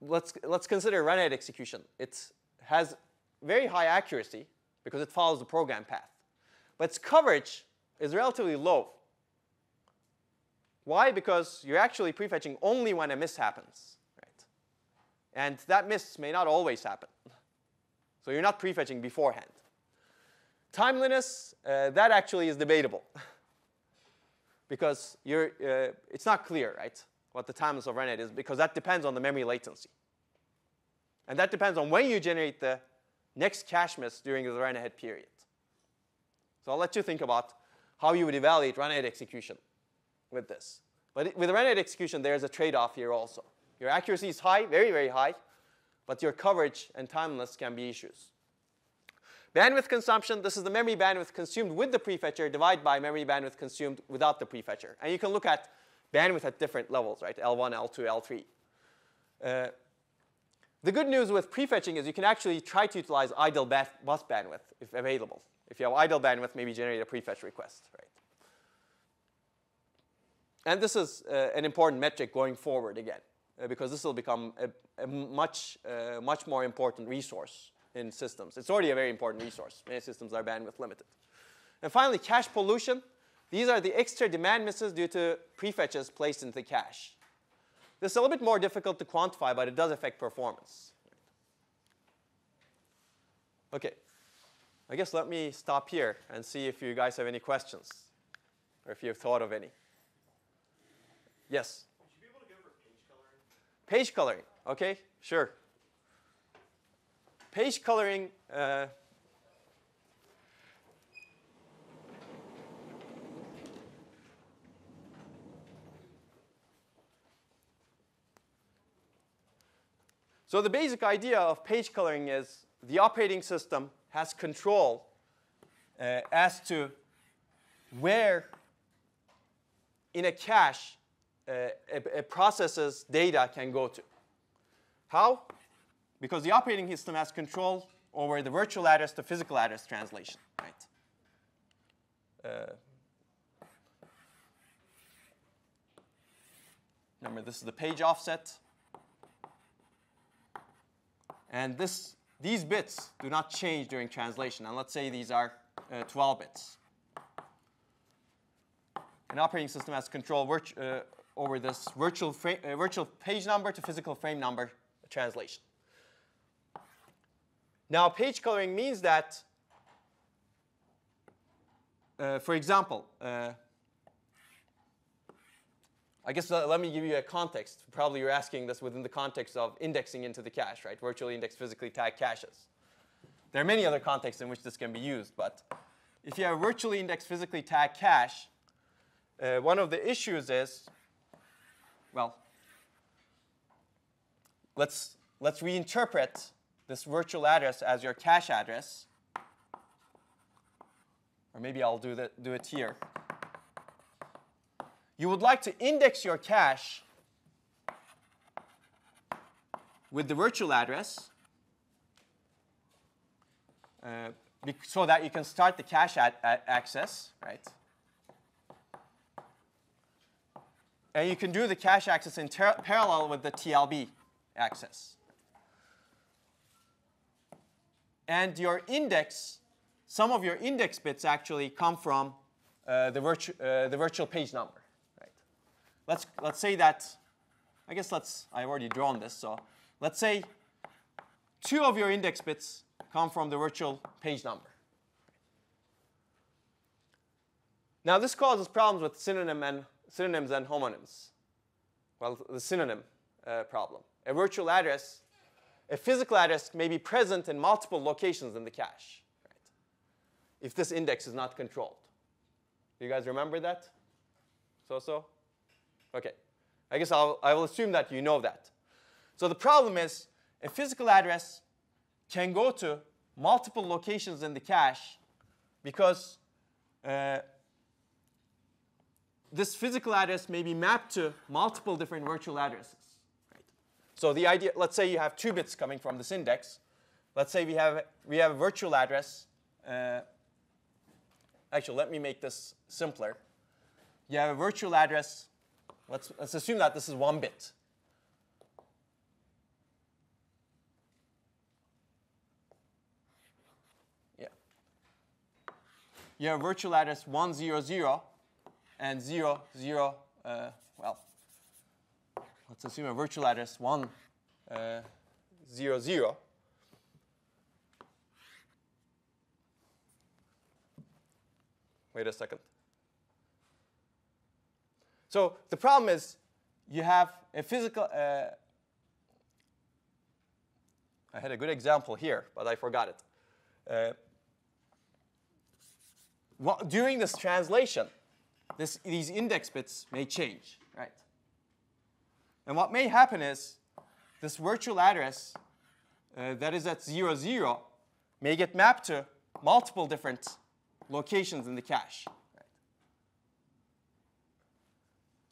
let's consider run ahead execution. It has very high accuracy because it follows the program path. But its coverage is relatively low. Why? Because you're actually prefetching only when a miss happens. Right? And that miss may not always happen. So you're not prefetching beforehand. Timeliness, that actually is debatable. Because it's not clear, right, what the timeliness of run-ahead is, because that depends on the memory latency. And that depends on when you generate the next cache miss during the run-ahead period. So I'll let you think about how you would evaluate run-ahead execution with this. But with run-ahead execution, there's a trade-off here also. Your accuracy is high, very, very high. But your coverage and timeliness can be issues. Bandwidth consumption, this is the memory bandwidth consumed with the prefetcher divided by memory bandwidth consumed without the prefetcher. And you can look at bandwidth at different levels, right? L1, L2, L3. The good news with prefetching is you can actually try to utilize idle bus bandwidth if available. If you have idle bandwidth, maybe generate a prefetch request, right? And this is an important metric going forward again, because this will become a much more important resource in systems. It's already a very important resource. Many systems are bandwidth limited. And finally, cache pollution. These are the extra demand misses due to prefetches placed into the cache. This is a little bit more difficult to quantify, but it does affect performance. OK. I guess let me stop here and see if you guys have any questions, or if you have thought of any. Yes? Page coloring, OK? Sure. Page coloring, so the basic idea of page coloring is the operating system has control as to where in a cache a process's data can go to. How? Because the operating system has control over the virtual address to physical address translation, right? Remember, this is the page offset. And these bits do not change during translation. And let's say these are 12 bits. An operating system has control over this virtual page number to physical frame number translation. Now, page coloring means that, for example, I guess let me give you a context. Probably you're asking this within the context of indexing into the cache, right? Virtually indexed, physically tagged caches. There are many other contexts in which this can be used. But if you have a virtually indexed, physically tagged cache, one of the issues is, well, let's reinterpret this virtual address as your cache address. Or maybe I'll do it here. You would like to index your cache with the virtual address so that you can start the cache access, right? And you can do the cache access in parallel with the TLB access. And your index, some of your index bits actually come from the virtual page number, right? Let's say that, I guess I've already drawn this, so let's say 2 of your index bits come from the virtual page number. Now this causes problems with synonyms and homonyms. Well, the synonym problem. A virtual address, a physical address may be present in multiple locations in the cache, right? If this index is not controlled. Do you guys remember that? So? OK. I guess I will assume that you know that. So the problem is a physical address can go to multiple locations in the cache because this physical address may be mapped to multiple different virtual addresses. Right? So the idea, let's say you have 2 bits coming from this index. Let's say we have a virtual address. Actually, let me make this simpler. You have a virtual address. Let's assume that this is 1 bit. Yeah. You have a virtual address 100 and 00. Well, let's assume a virtual address 100. Wait a second. So the problem is you have a physical. I had a good example here, but I forgot it. During this translation, these index bits may change, right? And what may happen is this virtual address that is at 00 may get mapped to multiple different locations in the cache.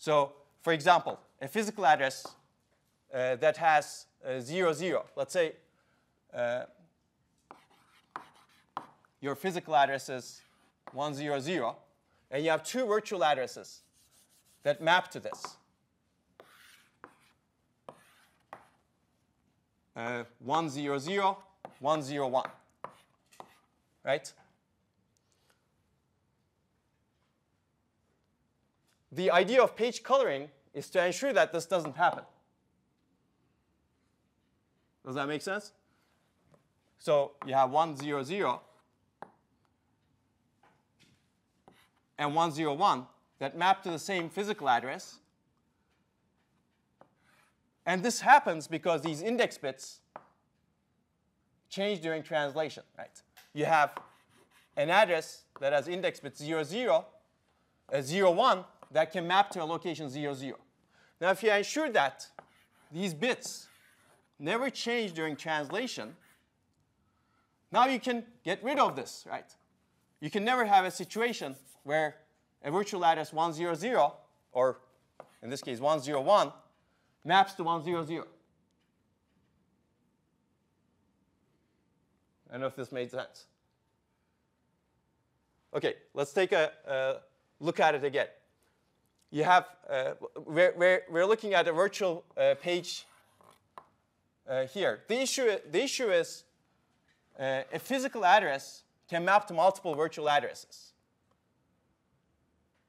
So, for example, a physical address that has 00. Let's say your physical address is 100, and you have 2 virtual addresses that map to this. 100, 101, right? The idea of page coloring is to ensure that this doesn't happen. Does that make sense? So you have 100 and 101 that map to the same physical address. And this happens because these index bits change during translation, right? You have an address that has index bits 01 that can map to a location 00. Now, if you ensure that these bits never change during translation, now you can get rid of this, right? You can never have a situation where a virtual address 100, or in this case 101, maps to 100. I don't know if this made sense. OK, let's take a look at it again. You have, we're looking at a virtual page here. The issue is a physical address can map to multiple virtual addresses.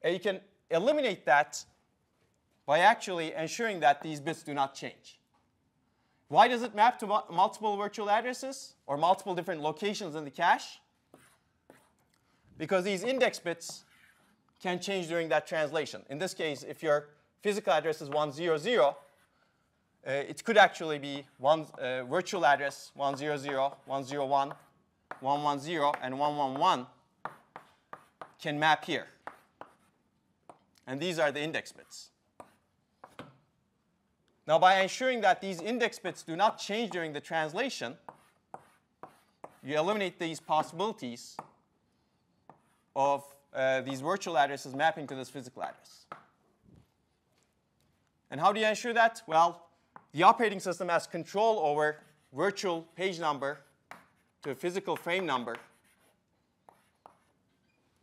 And you can eliminate that by actually ensuring that these bits do not change. Why does it map to multiple virtual addresses or multiple different locations in the cache? Because these index bits can change during that translation. In this case, if your physical address is 100, it could actually be one virtual address 100, 101, 110, and 111 can map here. And these are the index bits. Now, by ensuring that these index bits do not change during the translation, you eliminate these possibilities of these virtual addresses mapping to this physical address. And how do you ensure that? Well, the operating system has control over virtual page number to physical frame number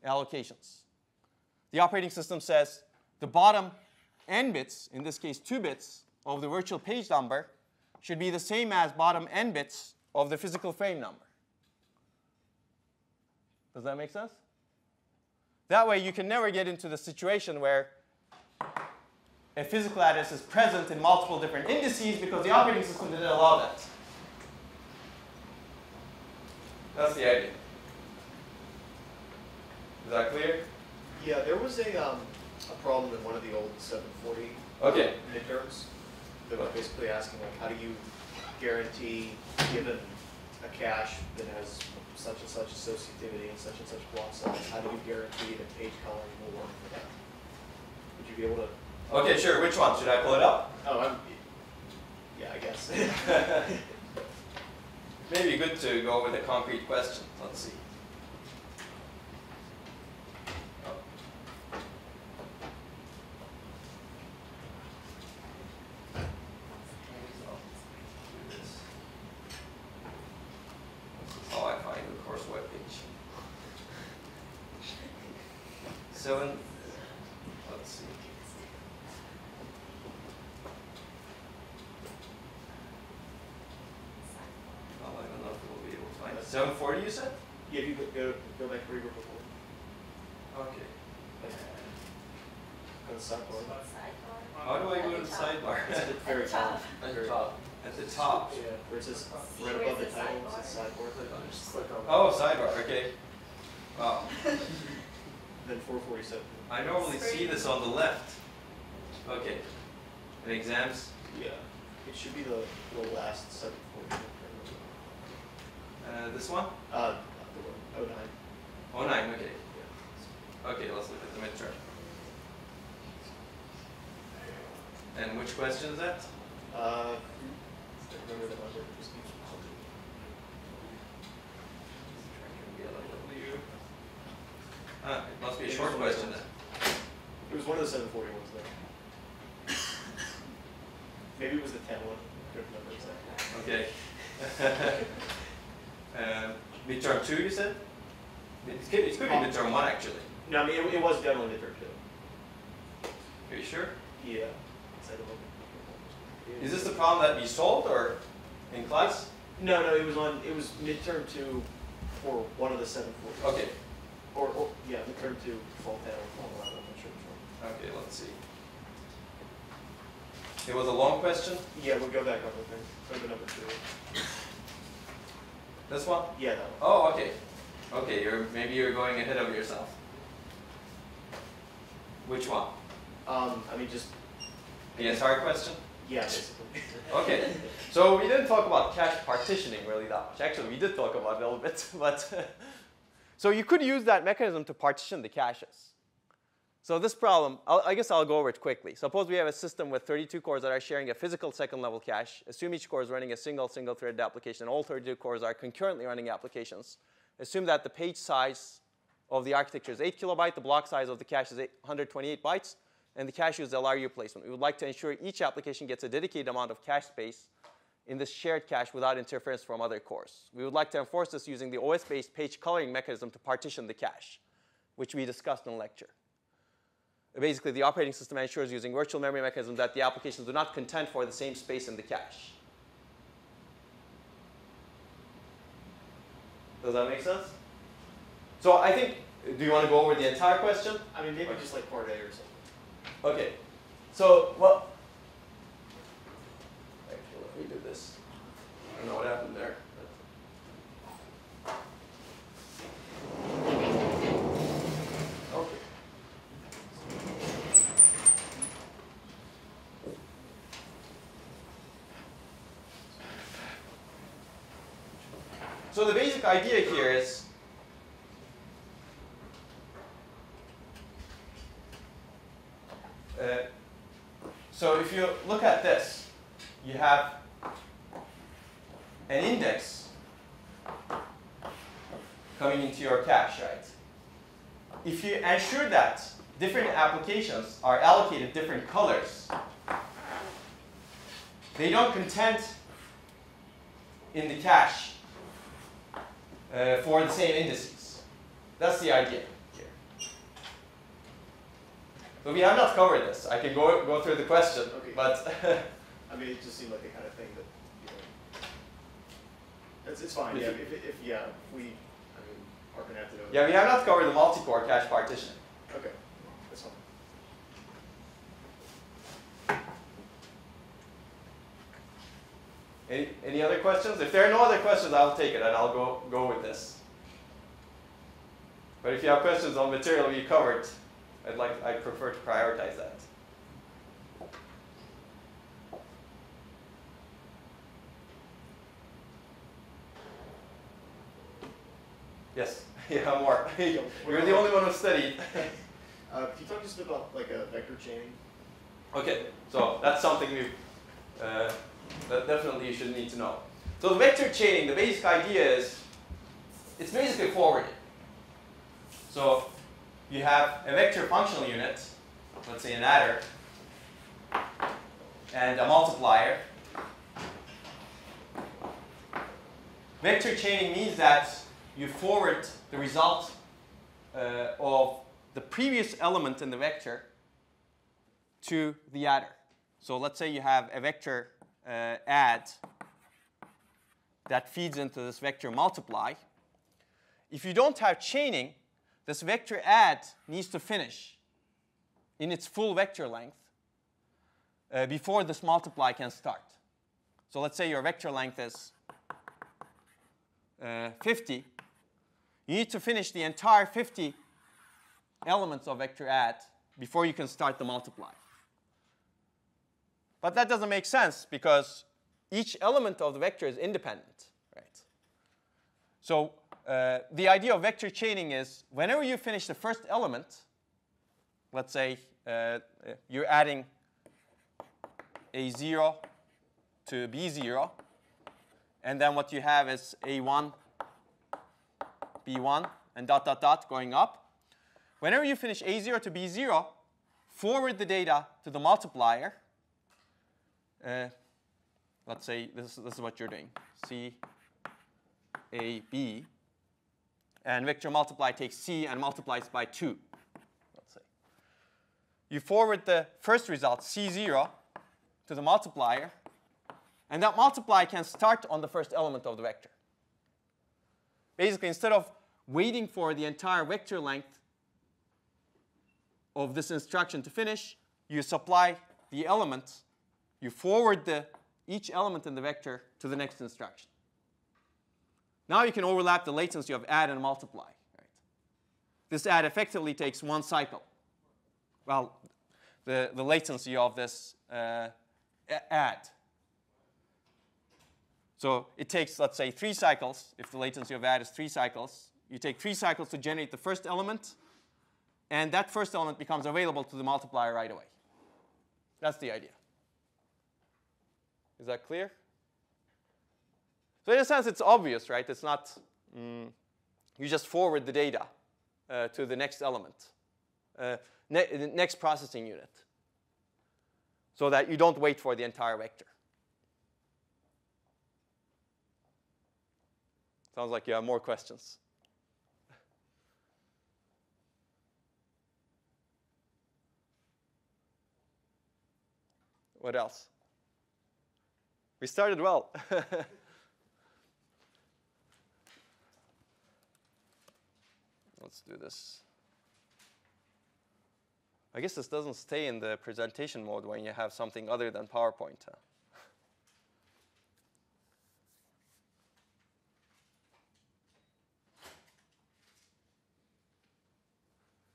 allocations. The operating system says the bottom n bits, in this case 2 bits, of the virtual page number should be the same as bottom n bits of the physical frame number. Does that make sense? That way you can never get into the situation where a physical address is present in multiple different indices because the operating system didn't allow that. That's the idea. Is that clear? Yeah, there was a problem in one of the old 740 midterms that was basically asking, like, how do you guarantee, given a cache that has such and such associativity and such block size, how do you guarantee that page coloring will work for that? Would you be able to? Okay, sure. Which one? Should I pull it up? Oh, yeah, I guess. Maybe good to go with a concrete question. Let's see. Oh, sidebar, okay. Wow. Then 447. I normally see this on the left. Okay. And exams? Yeah. It should be the last 740. This one? The one. 09. 09, okay. Yeah. Okay, let's look at the midterm. And which question is that? I don't remember the number. It must be a short question then. It was one of the 740 ones though. Maybe it was the 10 one. I don't remember exactly. Okay. Midterm 2, you said? It could be midterm 1 actually. No, I mean it was definitely midterm 2. Are you sure? Yeah. Is this the problem that we solved or in class? No, no, it was midterm 2 for one of the 740s. Okay. Or yeah, the curve to fall down or fall out, I'm not sure which one. Okay, let's see. It was a long question? Yeah, we'll go back up with it. Go to number 2. This one? Yeah, that one. Oh, okay. Okay, maybe you're going ahead of yourself. Which one? I mean just the entire question? Yeah, basically. Okay. So we didn't talk about cache partitioning really that much. Actually we did talk about it a little bit, but so you could use that mechanism to partition the caches. So this problem, I guess I'll go over it quickly. Suppose we have a system with 32 cores that are sharing a physical second-level cache. Assume each core is running a single-threaded application, and all 32 cores are concurrently running applications. Assume that the page size of the architecture is 8 kilobyte, the block size of the cache is 128 bytes, and the cache uses LRU placement. We would like to ensure each application gets a dedicated amount of cache space in this shared cache without interference from other cores. We would like to enforce this using the OS-based page coloring mechanism to partition the cache, which we discussed in the lecture. Basically, the operating system ensures using virtual memory mechanism that the applications do not contend for the same space in the cache. Does that make sense? So I think, do you want to go over the entire question? I mean, maybe just like part A or something. Okay, so, well, we do this. I don't know what happened there. Okay. So the basic idea here is so if you look at this, you have an index coming into your cache, right? If you ensure that different applications are allocated different colors, they don't contend in the cache for the same indices. That's the idea here. So we have not covered this. I can go through the question, okay. But I mean, it just seemed like the kind of thing that, you know, it's fine. Yeah, if we are going to have to know. Yeah, we have not covered the multi-core cache partitioning. Okay, that's fine. Any other questions? If there are no other questions, I'll take it and I'll go with this. But if you have questions on material we covered, I'd prefer to prioritize that. Yes. Yeah, more. You're the only one who studied. Can you talk just about like a vector chaining? Okay. So that's something we've. That definitely you should need to know. So the vector chaining, the basic idea is, it's basically forwarding. So you have a vector functional unit, let's say an adder, and a multiplier. Vector chaining means that you forward the result of the previous element in the vector to the adder. So let's say you have a vector add that feeds into this vector multiply. If you don't have chaining, this vector add needs to finish in its full vector length before this multiply can start. So let's say your vector length is 50. You need to finish the entire 50 elements of vector add before you can start the multiply. But that doesn't make sense because each element of the vector is independent, right? So the idea of vector chaining is whenever you finish the first element, let's say you're adding A0 to B0, and then what you have is A1, B1, and dot, dot, dot going up. Whenever you finish A0 to B0, forward the data to the multiplier. Let's say this is what you're doing, C, A, B. And vector multiply takes C and multiplies by 2, let's say. You forward the first result, C0, to the multiplier. And that multiply can start on the first element of the vector. Basically, instead of waiting for the entire vector length of this instruction to finish, you supply the element. You forward each element in the vector to the next instruction. Now you can overlap the latency of add and multiply. Right? This add effectively takes one cycle. Well, the latency of this add. So it takes, let's say, 3 cycles. If the latency of add is 3 cycles, you take 3 cycles to generate the first element. And that first element becomes available to the multiplier right away. That's the idea. Is that clear? So in a sense, it's obvious, right? It's not, you just forward the data to the next element, the next processing unit, so that you don't wait for the entire vector. Sounds like you have more questions. What else? We started well. Let's do this. I guess this doesn't stay in the presentation mode when you have something other than PowerPoint. Huh?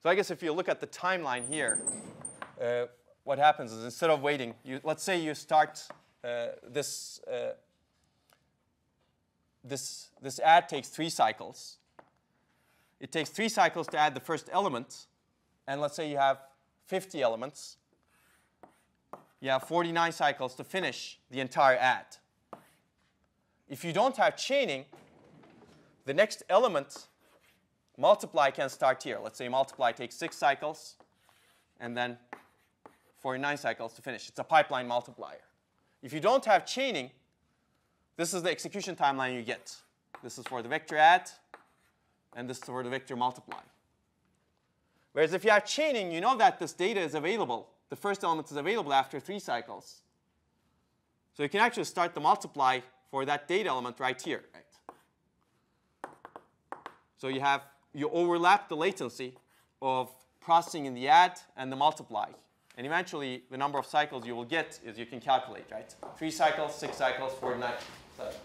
So I guess if you look at the timeline here, what happens is instead of waiting, let's say you start. This add takes 3 cycles. It takes 3 cycles to add the first element. And let's say you have 50 elements. You have 49 cycles to finish the entire add. If you don't have chaining, the next element, multiply, can start here. Let's say multiply takes 6 cycles and then 49 cycles to finish. It's a pipeline multiplier. If you don't have chaining, this is the execution timeline you get. This is for the vector add. and this is for the vector multiply. Whereas if you have chaining, you know that this data is available. The first element is available after 3 cycles. So you can actually start the multiply for that data element right here. Right? So you overlap the latency of processing in the add and the multiply. And eventually, the number of cycles you will get is you can calculate, right? 3 cycles, 6 cycles, 49 cycles.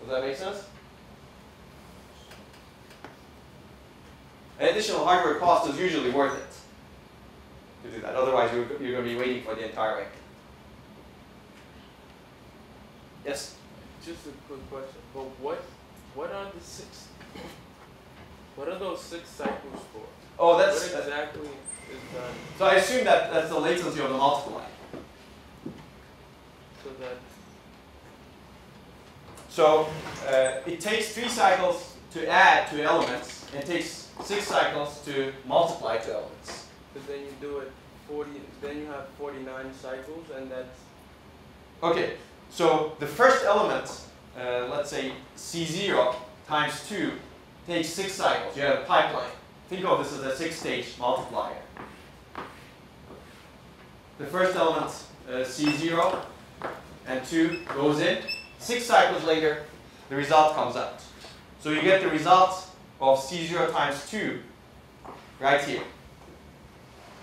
Does that make sense? An additional hardware cost is usually worth it to do that. Otherwise, you're going to be waiting for the entire week. Yes? Just a quick question. But what are the 6? What are those 6 cycles for? Oh, that's what exactly is done. So I assume that that's the latency of the multiply. So it takes 3 cycles to add to elements, and it takes 6 cycles to multiply to elements. Because then you do it 40. Then you have 49 cycles, and that's. Okay, so the first element, let's say C0 times 2, takes 6 cycles. You have a pipeline. Think of this as a 6-stage multiplier. The first element, C0 and 2, goes in. 6 cycles later, the result comes out. So you get the result of C0 times 2 right here.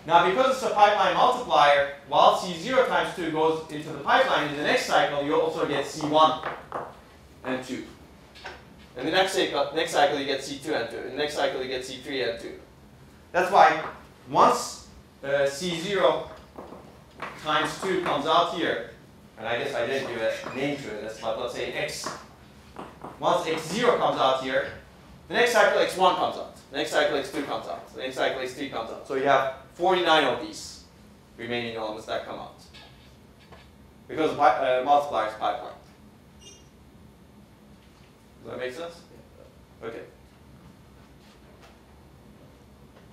Now, because it's a pipeline multiplier, while C0 times 2 goes into the pipeline, in the next cycle, you also get C1 and 2. And the next cycle, you get C2 and 2. And the next cycle, you get C3 and 2. That's why once C0 times 2 comes out here, and I guess I didn't give a name to it, but let's say X. Once X0 comes out here, the next cycle X1 comes out. The next cycle X2 comes out. The next cycle X3 comes out. So you have 49 of these remaining elements that come out. Because multiplier is pipeline. Does that make sense? Okay.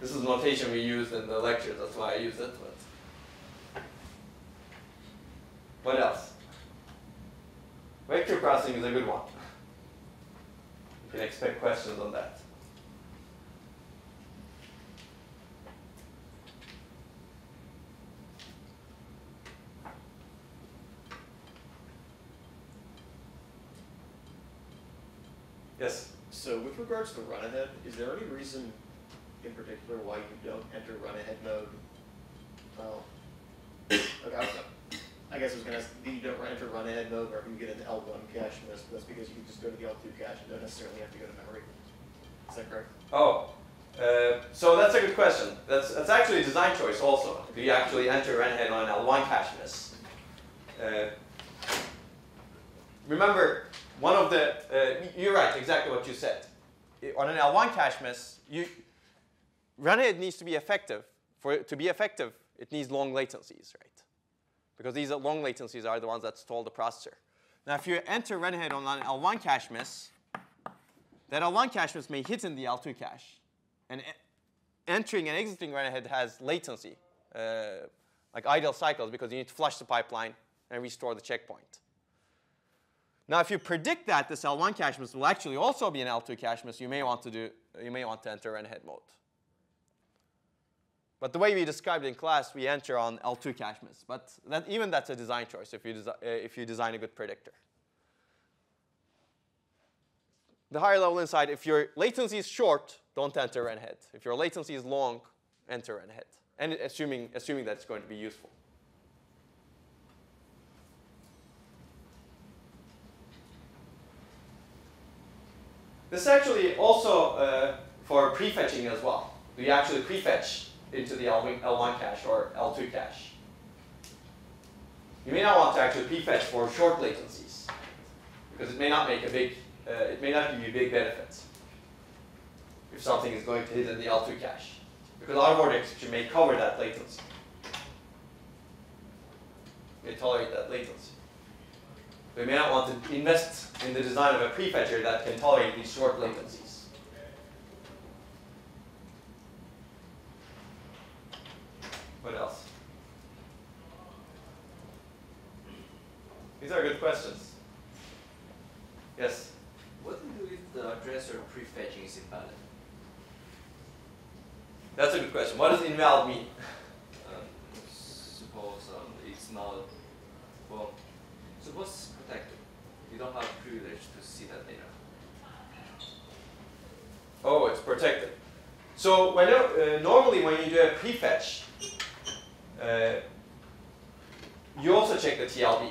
This is notation we used in the lecture. That's why I use it. But what else? Vector processing is a good one. You can expect questions on that. Yes. So with regards to run ahead, is there any reason in particular why you don't enter run ahead mode? Well, okay, I guess I was going to ask, you don't enter run ahead mode whenever you get into L1 cache, and that's because you can just go to the L2 cache and don't necessarily have to go to memory. Is that correct? Oh, so that's a good question. That's actually a design choice also. Do you actually enter run ahead on L1 cache miss? Remember, one of the, you're right, exactly what you said. On an L1 cache miss, run ahead needs to be effective. For it to be effective, it needs long latencies, right? Because these long latencies are the ones that stall the processor. Now, if you enter run ahead on an L1 cache miss, that L1 cache miss may hit in the L2 cache. And entering and exiting run ahead has latency, like idle cycles, because you need to flush the pipeline and restore the checkpoint. Now, if you predict that this L1 cache miss will actually also be an L2 cache miss, you may want to enter run ahead mode. But the way we described in class, we enter on L2 cache miss. But that's a design choice if you design a good predictor. The higher level insight, if your latency is short, don't enter run ahead. If your latency is long, enter run ahead. And assuming that it's going to be useful. This is actually also for prefetching as well. Do you actually prefetch into the L1 cache or L2 cache? You may not want to actually prefetch for short latencies because it may not make a big, it may not give you big benefits if something is going to hit in the L2 cache because out-of-order execution may cover that latency. May tolerate that latency. We may not want to invest in the design of a prefetcher that can tolerate these short latencies. What else? These are good questions. Yes? What's the reason prefetching is invalid? That's a good question. What does invalid mean? Suppose it's not, well, suppose it's protected. You don't have privilege to see that data. Oh, it's protected. So whenever, normally when you do a prefetch, you also check the TLB.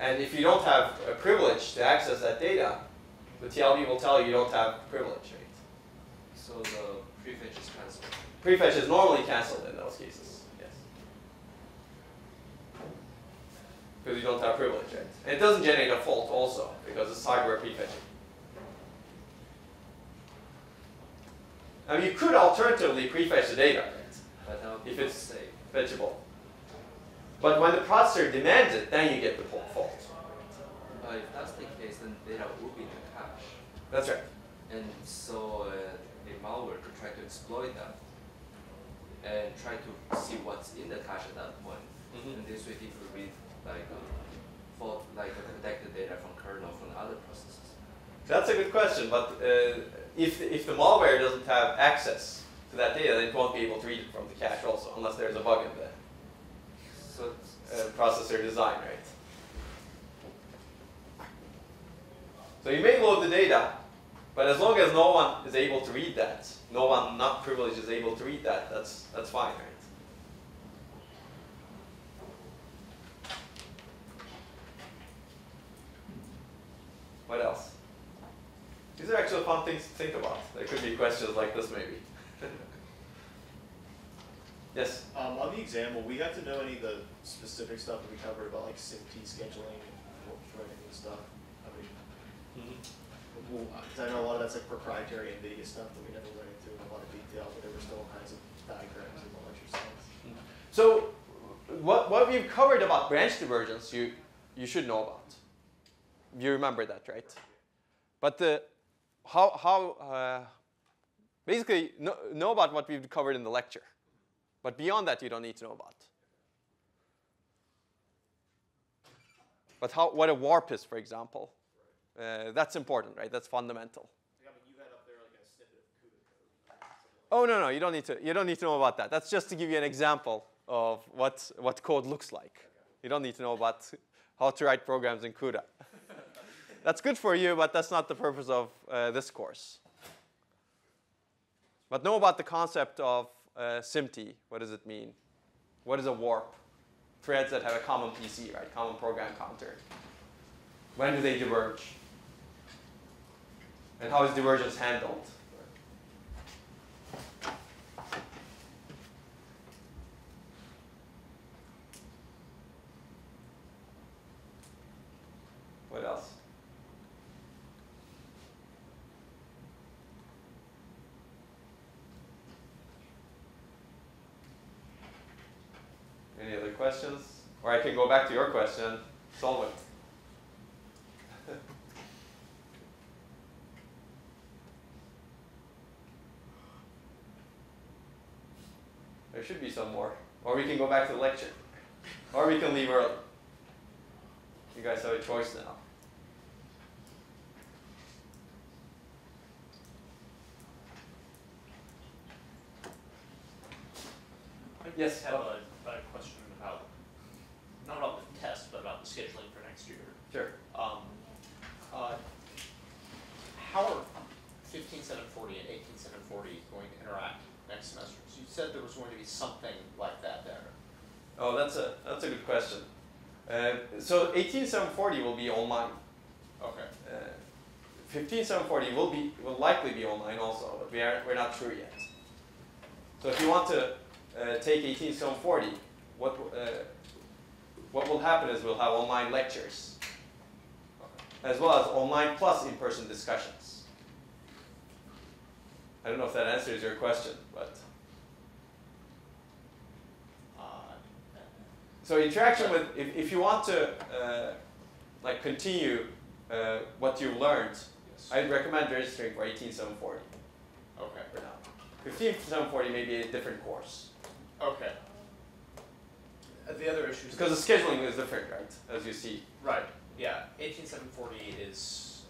And if you don't have a privilege to access that data, the TLB will tell you you don't have privilege, right? So the prefetch is cancelled. Prefetch is normally cancelled in those cases, yes. Because you don't have privilege, right? And it doesn't generate a fault also, because it's hardware prefetching. I mean, you could alternatively prefetch the data, right? But that would be if it's safe. Fetchable. But when the processor demands it, then you get the fault. But if that's the case, then data will be in the cache. That's right. And so a malware could try to exploit that and try to see what's in the cache at that point. And this way it could read like protected data from kernel from other processes. That's a good question, but if the malware doesn't have access to that data, then it won't be able to read it from the cache also, unless there's a bug in there. So it's processor design, right? So you may load the data, but as long as no one is able to read that, no one not privileged is able to read that, that's fine, right? What else? These are actually fun things to think about. There could be questions like this maybe. Yes? On the exam, will we have to know any of the specific stuff that we covered about like SIFT scheduling and threading and stuff? I mean, because I know a lot of that's like proprietary NVIDIA stuff that we never went into in a lot of detail, but there were still all kinds of diagrams and all that stuff. So what we've covered about branch divergence, you should know about. You remember that, right? But basically know about what we've covered in the lecture. But beyond that, you don't need to know about. But what a warp is, for example. That's important, right? That's fundamental. Yeah, but you had up there like a snippet of CUDA code. Oh no, you don't need to. You don't need to know about that. That's just to give you an example of what code looks like. Okay. You don't need to know about how to write programs in CUDA. That's good for you, but that's not the purpose of this course. But know about the concept of SIMT. What does it mean? What is a warp? Threads that have a common PC, right? Common program counter. When do they diverge? And how is divergence handled? What else? Any other questions? Or I can go back to your question, solve it. There should be some more. Or we can go back to the lecture. Or we can leave early. You guys have a choice now. Yes? I have a question about, not about the test, but about the scheduling for next year. Sure. How are 15740 and 18740 going to interact next semester? So you said there was going to be something like that there. Oh, that's a good question. So 18740 will be online. Okay. 15740 will likely be online also, but we're not sure yet. So if you want to take 18740, what will happen is we'll have online lectures, as well as online plus in-person discussions. I don't know if that answers your question, but. So interaction with, if you want to like continue what you've learned, yes. I'd recommend registering for 18740. Okay. For now. 15740 may be a different course. Okay. The other issue is because the scheduling is different, right? As you see. Right. Yeah, 18740 is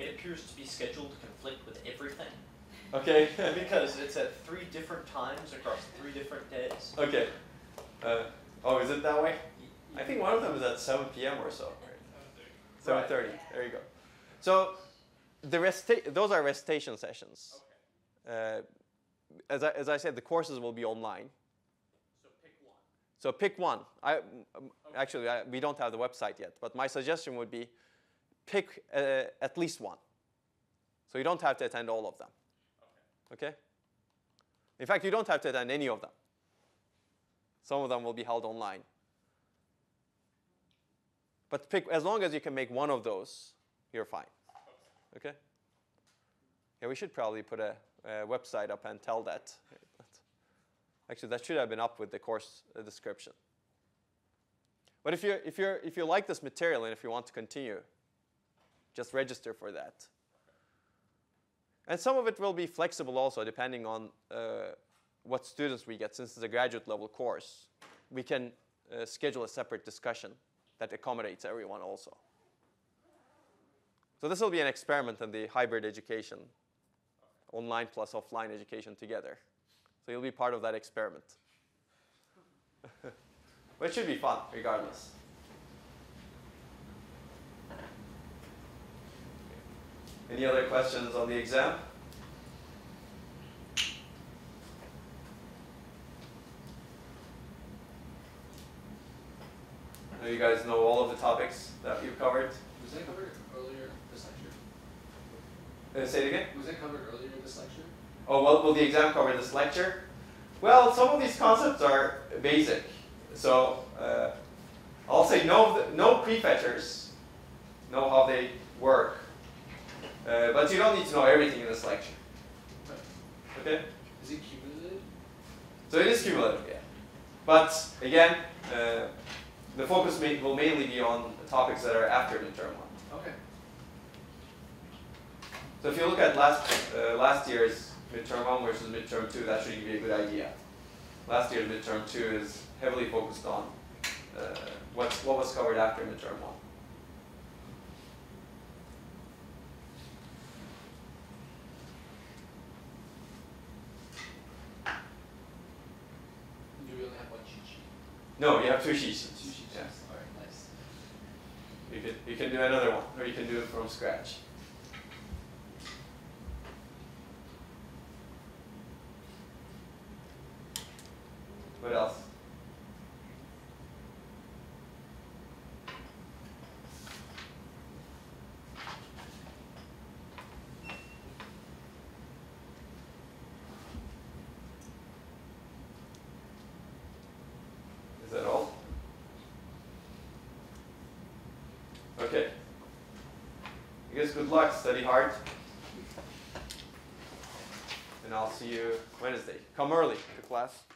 It appears to be scheduled to conflict with everything. Okay. Because it's at 3 different times across 3 different days. Okay. Oh, is it that way? I think one of them is at 7 p.m. or so. 7:30. Right. There you go. So those are recitation sessions. Okay. As I said, the courses will be online. So pick one. So pick one. Actually, we don't have the website yet, but my suggestion would be pick at least one. So you don't have to attend all of them. Okay. Okay? In fact, you don't have to attend any of them. Some of them will be held online. But pick, as long as you can make one of those, you're fine. Okay? Yeah, we should probably put a website up and tell that. Actually, that should have been up with the course description. But if you like this material and if you want to continue, just register for that. And some of it will be flexible also, depending on what students we get. Since it's a graduate level course, we can schedule a separate discussion that accommodates everyone also. So this will be an experiment in the hybrid education, online plus offline education together. So you'll be part of that experiment. But it should be fun regardless. Any other questions on the exam? I know you guys know all of the topics that you've covered. Was that covered earlier this lecture? Say it again? Was it covered earlier this lecture? Oh, well, will the exam cover this lecture? Well, some of these concepts are basic. So I'll say no prefetchers know how they work. But you don't need to know everything in this lecture. Okay? Is it cumulative? So it is cumulative, yeah. But again, the focus will mainly be on topics that are after midterm one. Okay. So if you look at last year's midterm one versus midterm two, that should give you a good idea. Last year's midterm two is heavily focused on what was covered after midterm one. No, you have 2 sheets. Yeah. All right, nice. You can do another one, or you can do it from scratch. What else? Good luck, study hard, and I'll see you Wednesday. Come early to class.